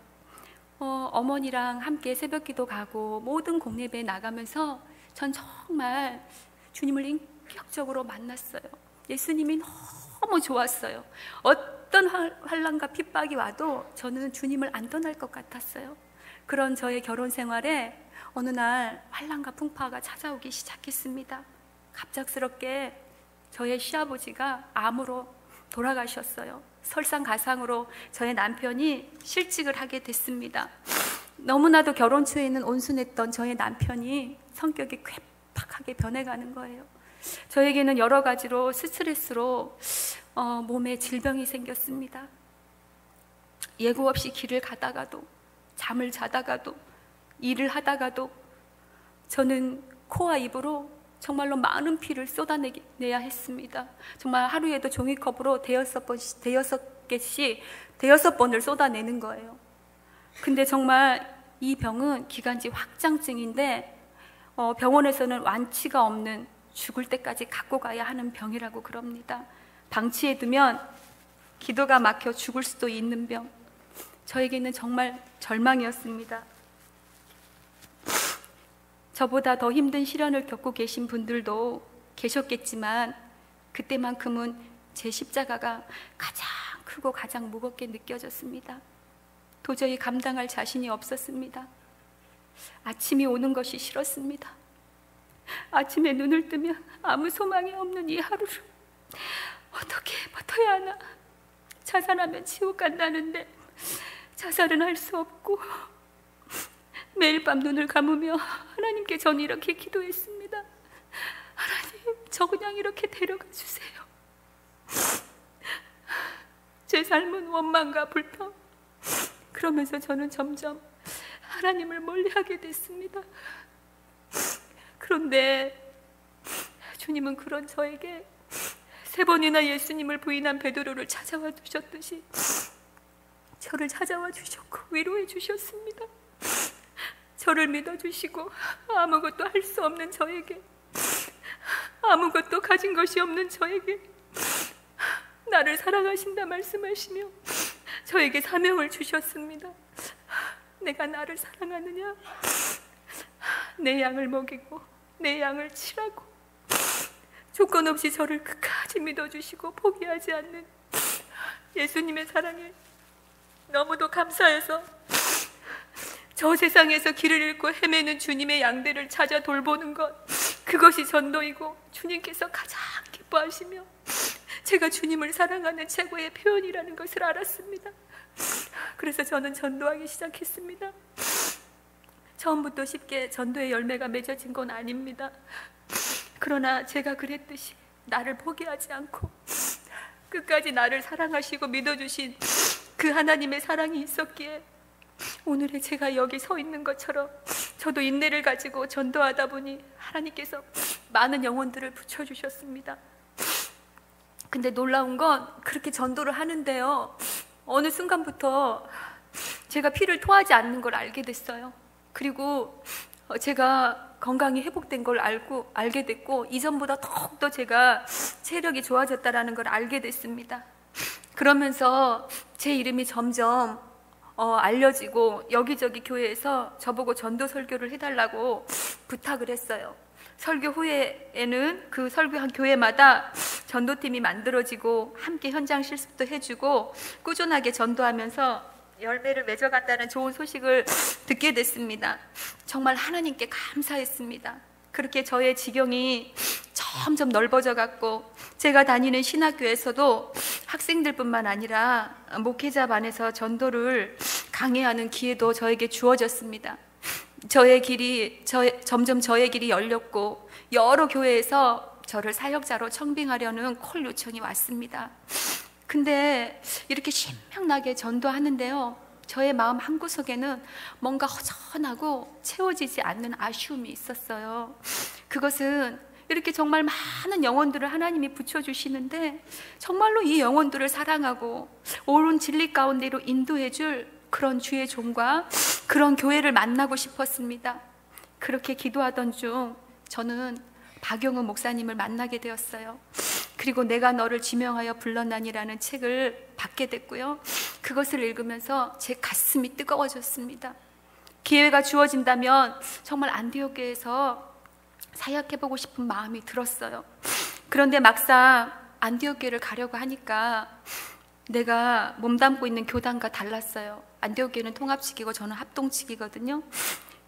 어머니랑 함께 새벽기도 가고 모든 공예배에 나가면서 전 정말 주님을 인격적으로 만났어요. 예수님이 너무 좋았어요. 어떤 환난과 핍박이 와도 저는 주님을 안 떠날 것 같았어요. 그런 저의 결혼 생활에 어느 날 환난과 풍파가 찾아오기 시작했습니다. 갑작스럽게 저의 시아버지가 암으로 돌아가셨어요. 설상가상으로 저의 남편이 실직을 하게 됐습니다. 너무나도 결혼 초에는 온순했던 저의 남편이 성격이 괴팍하게 변해가는 거예요. 저에게는 여러 가지로 스트레스로 몸에 질병이 생겼습니다. 예고 없이 길을 가다가도 잠을 자다가도 일을 하다가도 저는 코와 입으로 정말로 많은 피를 쏟아내야 했습니다. 정말 하루에도 종이컵으로 대여섯 번을 쏟아내는 거예요. 근데 정말 이 병은 기간지 확장증인데 병원에서는 완치가 없는 죽을 때까지 갖고 가야 하는 병이라고 그럽니다. 방치해두면 기도가 막혀 죽을 수도 있는 병. 저에게는 정말 절망이었습니다. 저보다 더 힘든 시련을 겪고 계신 분들도 계셨겠지만 그때만큼은 제 십자가가 가장 크고 가장 무겁게 느껴졌습니다. 도저히 감당할 자신이 없었습니다. 아침이 오는 것이 싫었습니다. 아침에 눈을 뜨면 아무 소망이 없는 이 하루를 어떻게 버텨야 하나? 자살하면 지옥 간다는데 자살은 할 수 없고 매일 밤 눈을 감으며 하나님께 전 이렇게 기도했습니다. 하나님, 저 그냥 이렇게 데려가 주세요. 제 삶은 원망과 불평. 그러면서 저는 점점 하나님을 멀리하게 됐습니다. 그런데 주님은 그런 저에게 세 번이나 예수님을 부인한 베드로를 찾아와 주셨듯이 저를 찾아와 주셨고 위로해 주셨습니다. 저를 믿어주시고 아무것도 할 수 없는 저에게, 아무것도 가진 것이 없는 저에게 나를 사랑하신다 말씀하시며 저에게 사명을 주셨습니다. 내가 나를 사랑하느냐? 내 양을 먹이고 내 양을 치라고 조건 없이 저를 끝까지 믿어주시고 포기하지 않는 예수님의 사랑에 너무도 감사해서 저 세상에서 길을 잃고 헤매는 주님의 양들을 찾아 돌보는 것, 그것이 전도이고 주님께서 가장 기뻐하시며 제가 주님을 사랑하는 최고의 표현이라는 것을 알았습니다. 그래서 저는 전도하기 시작했습니다. 처음부터 쉽게 전도의 열매가 맺어진 건 아닙니다. 그러나 제가 그랬듯이 나를 포기하지 않고 끝까지 나를 사랑하시고 믿어주신 그 하나님의 사랑이 있었기에 오늘의 제가 여기 서 있는 것처럼 저도 인내를 가지고 전도하다 보니 하나님께서 많은 영혼들을 붙여주셨습니다. 근데 놀라운 건 그렇게 전도를 하는데요, 어느 순간부터 제가 피를 토하지 않는 걸 알게 됐어요. 그리고 제가 건강이 회복된 걸 알게 됐고 이전보다 더욱더 제가 체력이 좋아졌다는 걸 알게 됐습니다. 그러면서 제 이름이 점점 알려지고 여기저기 교회에서 저보고 전도 설교를 해달라고 부탁을 했어요. 설교 후에는 그 설교한 교회마다 전도팀이 만들어지고 함께 현장 실습도 해주고 꾸준하게 전도하면서 열매를 맺어갔다는 좋은 소식을 듣게 됐습니다. 정말 하나님께 감사했습니다. 그렇게 저의 지경이 점점 넓어져갔고 제가 다니는 신학교에서도 학생들뿐만 아니라 목회자 반에서 전도를 강의하는 기회도 저에게 주어졌습니다. 점점 저의 길이 열렸고 여러 교회에서 저를 사역자로 청빙하려는 콜 요청이 왔습니다. 근데 이렇게 신명나게 전도하는데요, 저의 마음 한구석에는 뭔가 허전하고 채워지지 않는 아쉬움이 있었어요. 그것은 이렇게 정말 많은 영혼들을 하나님이 붙여주시는데 정말로 이 영혼들을 사랑하고 옳은 진리 가운데로 인도해줄 그런 주의 종과 그런 교회를 만나고 싶었습니다. 그렇게 기도하던 중 저는 박영훈 목사님을 만나게 되었어요. 그리고 내가 너를 지명하여 불렀나니라는 책을 받게 됐고요. 그것을 읽으면서 제 가슴이 뜨거워졌습니다. 기회가 주어진다면 정말 안디옥교회에서 사역해보고 싶은 마음이 들었어요. 그런데 막상 안디옥교회를 가려고 하니까 내가 몸담고 있는 교단과 달랐어요. 안디옥교회는 통합측이고 저는 합동측이거든요.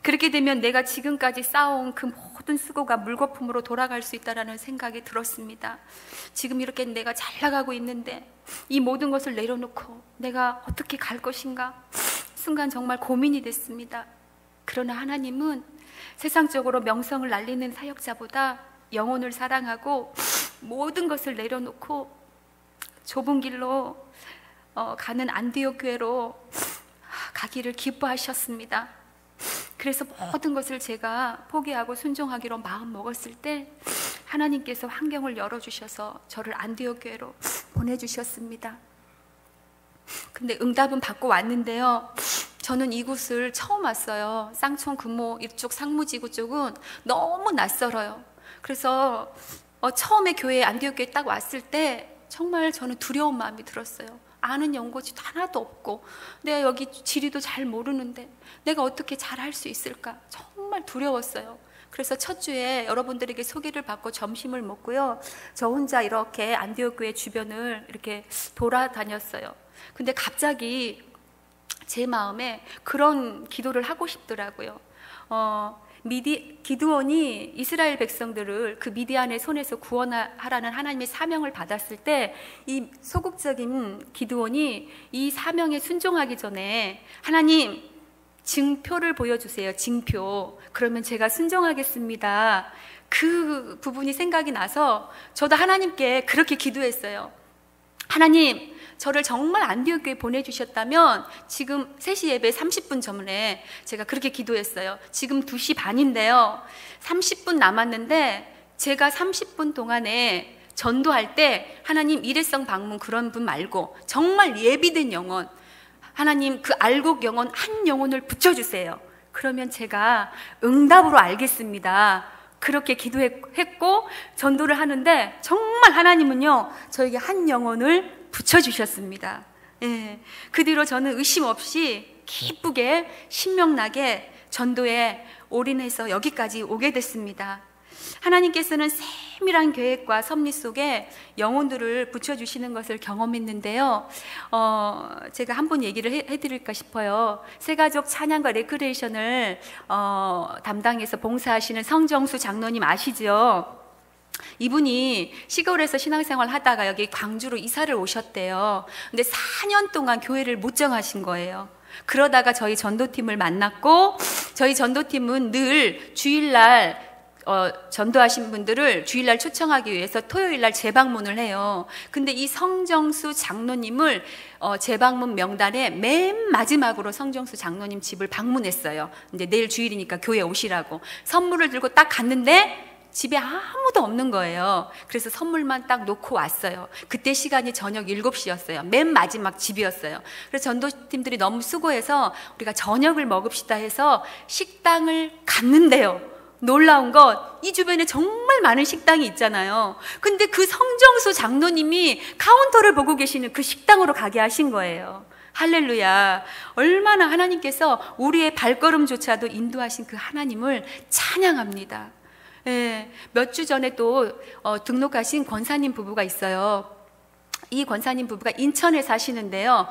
그렇게 되면 내가 지금까지 쌓아온 그 모든 수고가 물거품으로 돌아갈 수 있다는 생각이 들었습니다. 지금 이렇게 내가 잘 나가고 있는데 이 모든 것을 내려놓고 내가 어떻게 갈 것인가 순간 정말 고민이 됐습니다. 그러나 하나님은 세상적으로 명성을 날리는 사역자보다 영혼을 사랑하고 모든 것을 내려놓고 좁은 길로 가는 안디옥 교회로 가기를 기뻐하셨습니다. 그래서 모든 것을 제가 포기하고 순종하기로 마음 먹었을 때 하나님께서 환경을 열어주셔서 저를 안디옥 교회로 보내주셨습니다. 근데 응답은 받고 왔는데요, 저는 이곳을 처음 왔어요. 쌍촌 금호 이쪽 상무지구 쪽은 너무 낯설어요. 그래서 처음에 교회 안디옥 교회 딱 왔을 때 정말 저는 두려운 마음이 들었어요. 아는 연고지도 하나도 없고 내가 여기 지리도 잘 모르는데 내가 어떻게 잘할 수 있을까 정말 두려웠어요. 그래서 첫 주에 여러분들에게 소개를 받고 점심을 먹고요, 저 혼자 이렇게 안디옥 교회 주변을 이렇게 돌아다녔어요. 근데 갑자기 제 마음에 그런 기도를 하고 싶더라고요. 기드온이 이스라엘 백성들을 그 미디안의 손에서 구원하라는 하나님의 사명을 받았을 때 이 소극적인 기드온이 이 사명에 순종하기 전에 하나님 증표를 보여주세요. 증표. 그러면 제가 순종하겠습니다. 그 부분이 생각이 나서 저도 하나님께 그렇게 기도했어요. 하나님, 저를 정말 안디옥교회에 보내주셨다면 지금 3시 예배 30분 전에 제가 그렇게 기도했어요. 지금 2시 반인데요. 30분 남았는데 제가 30분 동안에 전도할 때 하나님 일회성 방문 그런 분 말고 정말 예비된 영혼, 하나님 그 알곡 영혼 한 영혼을 붙여주세요. 그러면 제가 응답으로 알겠습니다. 그렇게 기도했고 전도를 하는데 정말 하나님은요 저에게 한 영혼을 붙여주셨습니다. 예, 그 뒤로 저는 의심 없이 기쁘게 신명나게 전도에 올인해서 여기까지 오게 됐습니다. 하나님께서는 세밀한 계획과 섭리 속에 영혼들을 붙여주시는 것을 경험했는데요. 제가 한번 얘기를 해드릴까 싶어요. 새가족 찬양과 레크레이션을 담당해서 봉사하시는 성정수 장로님 아시죠? 이분이 시골에서 신앙생활 하다가 여기 광주로 이사를 오셨대요. 근데 4년 동안 교회를 못 정하신 거예요. 그러다가 저희 전도팀을 만났고, 저희 전도팀은 늘 주일날 전도하신 분들을 주일날 초청하기 위해서 토요일날 재방문을 해요. 근데 이 성정수 장로님을 재방문 명단에 맨 마지막으로 성정수 장로님 집을 방문했어요. 이제 내일 주일이니까 교회 오시라고 선물을 들고 딱 갔는데 집에 아무도 없는 거예요. 그래서 선물만 딱 놓고 왔어요. 그때 시간이 저녁 7시였어요. 맨 마지막 집이었어요. 그래서 전도팀들이 너무 수고해서 우리가 저녁을 먹읍시다 해서 식당을 갔는데요. 놀라운 건 이 주변에 정말 많은 식당이 있잖아요. 근데 그 성정수 장로님이 카운터를 보고 계시는 그 식당으로 가게 하신 거예요. 할렐루야. 얼마나 하나님께서 우리의 발걸음조차도 인도하신 그 하나님을 찬양합니다. 예, 몇 주 전에 또 등록하신 권사님 부부가 있어요. 이 권사님 부부가 인천에 사시는데요.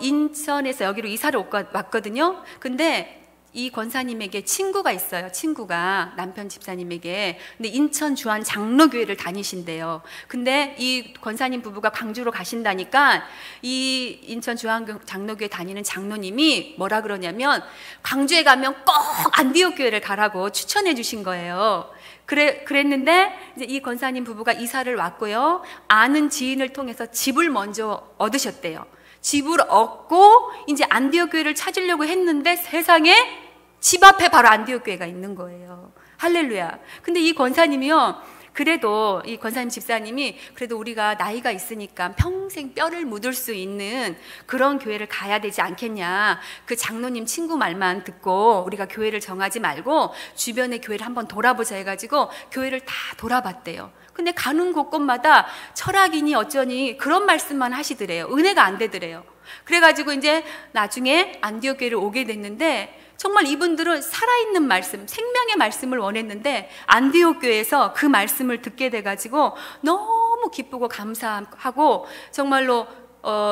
인천에서 여기로 이사를 왔거든요. 근데 이 권사님에게 친구가 있어요. 친구가 남편 집사님에게. 근데 인천주한장로교회를 다니신대요. 근데 이 권사님 부부가 광주로 가신다니까 이 인천주한장로교회 다니는 장로님이 뭐라 그러냐면 광주에 가면 꼭 안디옥교회를 가라고 추천해 주신 거예요. 그랬는데 이제 이 권사님 부부가 이사를 왔고요. 아는 지인을 통해서 집을 먼저 얻으셨대요. 집을 얻고 이제 안디옥교회를 찾으려고 했는데 세상에 집 앞에 바로 안디옥교회가 있는 거예요. 할렐루야. 근데 이 권사님이요, 그래도 이 권사님 집사님이 그래도 우리가 나이가 있으니까 평생 뼈를 묻을 수 있는 그런 교회를 가야 되지 않겠냐, 그 장로님 친구 말만 듣고 우리가 교회를 정하지 말고 주변의 교회를 한번 돌아보자 해가지고 교회를 다 돌아봤대요. 근데 가는 곳곳마다 철학이니 어쩌니 그런 말씀만 하시더래요. 은혜가 안 되더래요. 그래가지고 이제 나중에 안디옥교회를 오게 됐는데 정말 이분들은 살아있는 말씀, 생명의 말씀을 원했는데 안디옥교회에서 그 말씀을 듣게 돼가지고 너무 기쁘고 감사하고 정말로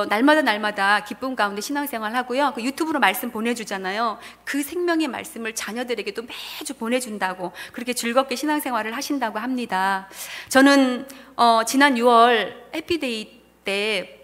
날마다 기쁨 가운데 신앙생활 하고요. 그 유튜브로 말씀 보내주잖아요. 그 생명의 말씀을 자녀들에게도 매주 보내준다고 그렇게 즐겁게 신앙생활을 하신다고 합니다. 저는 지난 6월 해피데이 때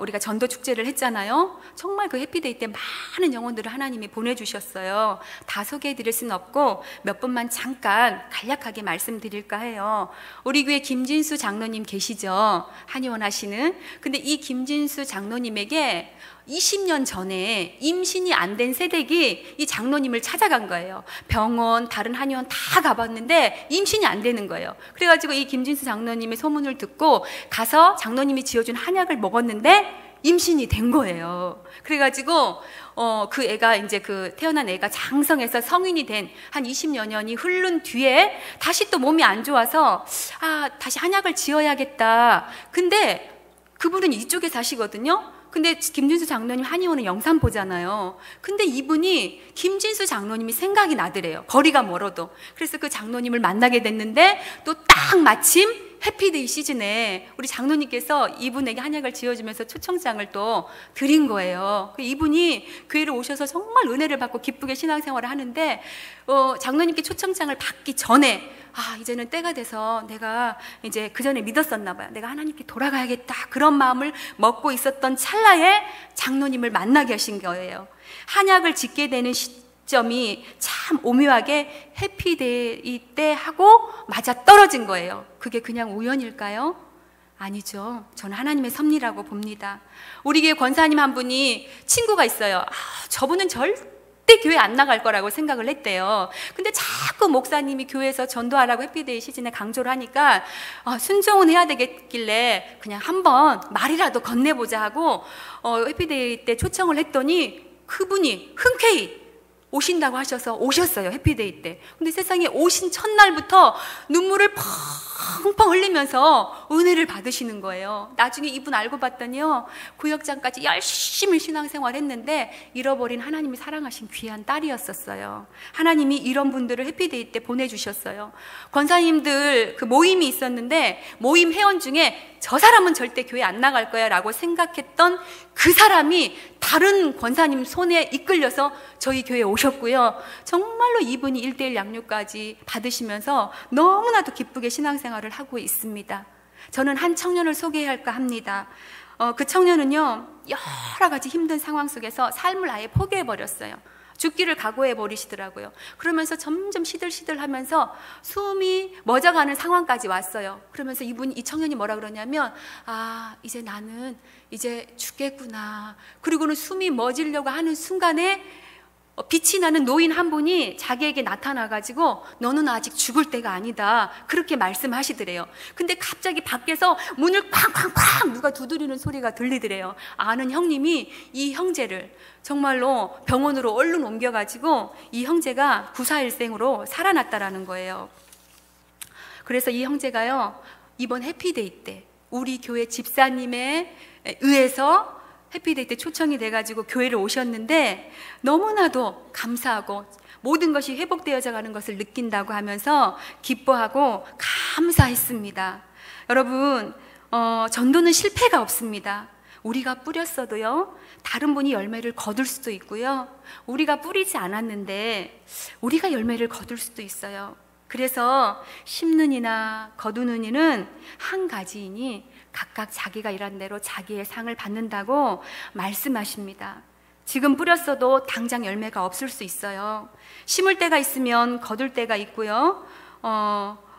우리가 전도 축제를 했잖아요. 정말 그 해피데이 때 많은 영혼들을 하나님이 보내주셨어요. 다 소개해드릴 수는 없고 몇 분만 잠깐 간략하게 말씀드릴까 해요. 우리 교회 김진수 장로님 계시죠? 한의원 하시는. 근데 이 김진수 장로님에게 20년 전에 임신이 안 된 새댁이 이 장로님을 찾아간 거예요. 병원, 다른 한의원 다 가봤는데 임신이 안 되는 거예요. 그래가지고 이 김진수 장로님의 소문을 듣고 가서 장로님이 지어준 한약을 먹었는데 임신이 된 거예요. 그래가지고 그 애가 이제 그 태어난 애가 장성해서 성인이 된 한 20여 년이 흐른 뒤에 다시 또 몸이 안 좋아서 아 다시 한약을 지어야겠다. 근데 그분은 이쪽에 사시거든요. 근데 김진수 장로님 한의원은 영상 보잖아요. 근데 이분이 김진수 장로님이 생각이 나더래요. 거리가 멀어도. 그래서 그 장로님을 만나게 됐는데 또 딱 마침 해피데이 시즌에 우리 장로님께서 이분에게 한약을 지어주면서 초청장을 또 드린 거예요. 이분이 교회를 오셔서 정말 은혜를 받고 기쁘게 신앙생활을 하는데 장로님께 초청장을 받기 전에 이제는 때가 돼서 내가 이제 그 전에 믿었었나 봐요. 내가 하나님께 돌아가야겠다 그런 마음을 먹고 있었던 찰나에 장로님을 만나게 하신 거예요. 한약을 짓게 되는 시점이 참 오묘하게 해피데이 때 하고 맞아떨어진 거예요. 그게 그냥 우연일까요? 아니죠. 저는 하나님의 섭리라고 봅니다. 우리 교회 권사님 한 분이 친구가 있어요. 저분은 절대 교회 안 나갈 거라고 생각을 했대요. 근데 자꾸 목사님이 교회에서 전도하라고 해피데이 시즌에 강조를 하니까 순종은 해야 되겠길래 그냥 한번 말이라도 건네보자 하고 해피데이 때 초청을 했더니 그분이 흔쾌히 오신다고 하셔서 오셨어요. 해피데이 때. 근데 세상에 오신 첫날부터 눈물을 펑펑 흘리면서 은혜를 받으시는 거예요. 나중에 이분 알고 봤더니요, 구역장까지 열심히 신앙생활 했는데 잃어버린 하나님이 사랑하신 귀한 딸이었었어요. 하나님이 이런 분들을 해피데이 때 보내주셨어요. 권사님들 그 모임이 있었는데 모임 회원 중에 저 사람은 절대 교회 안 나갈 거야 라고 생각했던 그 사람이 다른 권사님 손에 이끌려서 저희 교회에 오셨고요. 정말로 이분이 1:1 양육까지 받으시면서 너무나도 기쁘게 신앙생활을 하고 있습니다. 저는 한 청년을 소개할까 합니다. 그 청년은요, 여러 가지 힘든 상황 속에서 삶을 아예 포기해버렸어요. 죽기를 각오해버리시더라고요. 그러면서 점점 시들시들하면서 숨이 멎어가는 상황까지 왔어요. 그러면서 이 청년이 뭐라 그러냐면 이제 나는 이제 죽겠구나. 그리고는 숨이 멎으려고 하는 순간에 빛이 나는 노인 한 분이 자기에게 나타나가지고 너는 아직 죽을 때가 아니다 그렇게 말씀하시더래요. 근데 갑자기 밖에서 문을 쾅쾅쾅 누가 두드리는 소리가 들리더래요. 아는 형님이 이 형제를 정말로 병원으로 얼른 옮겨가지고 이 형제가 구사일생으로 살아났다라는 거예요. 그래서 이 형제가요, 이번 해피데이 때 우리 교회 집사님에 의해서 해피데이 때 초청이 돼가지고 교회를 오셨는데 너무나도 감사하고 모든 것이 회복되어 가는 것을 느낀다고 하면서 기뻐하고 감사했습니다. 여러분, 전도는 실패가 없습니다. 우리가 뿌렸어도요, 다른 분이 열매를 거둘 수도 있고요, 우리가 뿌리지 않았는데 우리가 열매를 거둘 수도 있어요. 그래서 심는 이나 거두는 이는 한 가지이니 각각 자기가 일한 대로 자기의 상을 받는다고 말씀하십니다. 지금 뿌렸어도 당장 열매가 없을 수 있어요. 심을 때가 있으면 거둘 때가 있고요.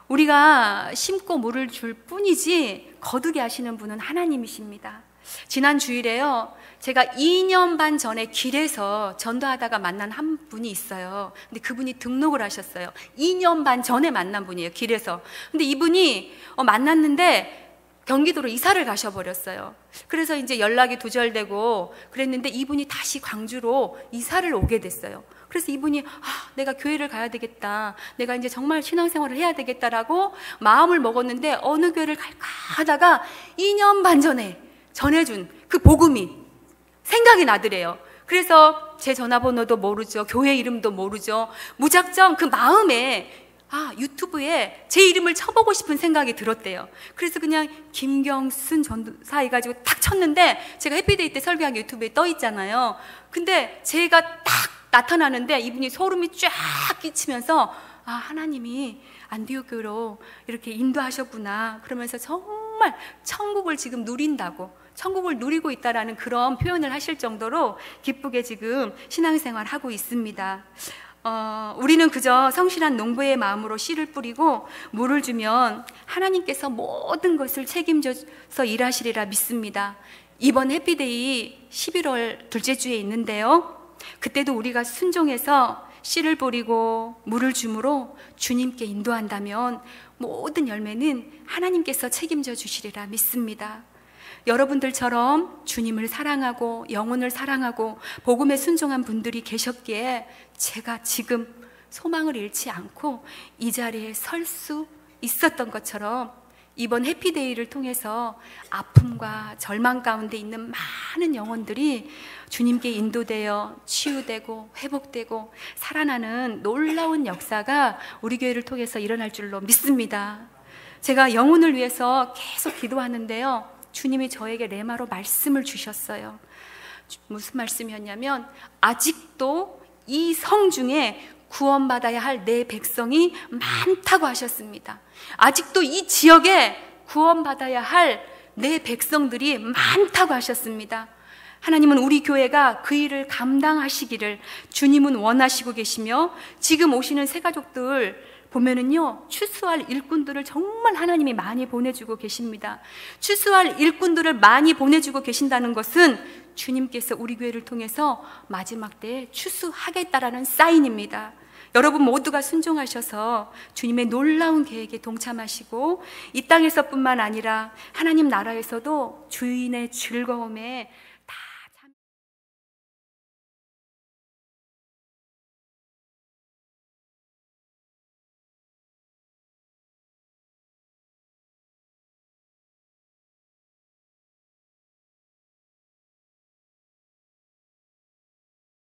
우리가 심고 물을 줄 뿐이지 거두게 하시는 분은 하나님이십니다. 지난 주일에요, 제가 2년 반 전에 길에서 전도하다가 만난 한 분이 있어요. 근데 그분이 등록을 하셨어요. 2년 반 전에 만난 분이에요, 길에서. 근데 이분이 만났는데 경기도로 이사를 가셔버렸어요. 그래서 이제 연락이 두절되고 그랬는데 이분이 다시 광주로 이사를 오게 됐어요. 그래서 이분이 내가 교회를 가야 되겠다, 내가 이제 정말 신앙생활을 해야 되겠다라고 마음을 먹었는데 어느 교회를 갈까 하다가 2년 반 전에 전해준 그 복음이 생각이 나더래요. 그래서 제 전화번호도 모르죠, 교회 이름도 모르죠. 무작정 그 마음에 유튜브에 제 이름을 쳐보고 싶은 생각이 들었대요. 그래서 그냥 김경순 전도사 해가지고 딱 쳤는데 제가 해피데이 때 설교한 게 유튜브에 떠 있잖아요. 근데 제가 딱 나타나는데 이분이 소름이 쫙 끼치면서 하나님이 안디옥교로 이렇게 인도하셨구나 그러면서 정말 천국을 지금 누린다고, 천국을 누리고 있다라는 그런 표현을 하실 정도로 기쁘게 지금 신앙생활 하고 있습니다. 우리는 그저 성실한 농부의 마음으로 씨를 뿌리고 물을 주면 하나님께서 모든 것을 책임져서 일하시리라 믿습니다. 이번 해피데이 11월 둘째 주에 있는데요, 그때도 우리가 순종해서 씨를 뿌리고 물을 주므로 주님께 인도한다면 모든 열매는 하나님께서 책임져 주시리라 믿습니다. 여러분들처럼 주님을 사랑하고 영혼을 사랑하고 복음에 순종한 분들이 계셨기에 제가 지금 소망을 잃지 않고 이 자리에 설 수 있었던 것처럼 이번 해피데이를 통해서 아픔과 절망 가운데 있는 많은 영혼들이 주님께 인도되어 치유되고 회복되고 살아나는 놀라운 역사가 우리 교회를 통해서 일어날 줄로 믿습니다. 제가 영혼을 위해서 계속 기도하는데요, 주님이 저에게 레마로 말씀을 주셨어요. 무슨 말씀이었냐면, 아직도 이 성 중에 구원받아야 할 내 백성이 많다고 하셨습니다. 아직도 이 지역에 구원받아야 할 내 백성들이 많다고 하셨습니다. 하나님은 우리 교회가 그 일을 감당하시기를 주님은 원하시고 계시며, 지금 오시는 새가족들 보면은요, 추수할 일꾼들을 정말 하나님이 많이 보내주고 계십니다. 추수할 일꾼들을 많이 보내주고 계신다는 것은 주님께서 우리 교회를 통해서 마지막 때에 추수하겠다라는 사인입니다. 여러분 모두가 순종하셔서 주님의 놀라운 계획에 동참하시고, 이 땅에서뿐만 아니라 하나님 나라에서도 주인의 즐거움에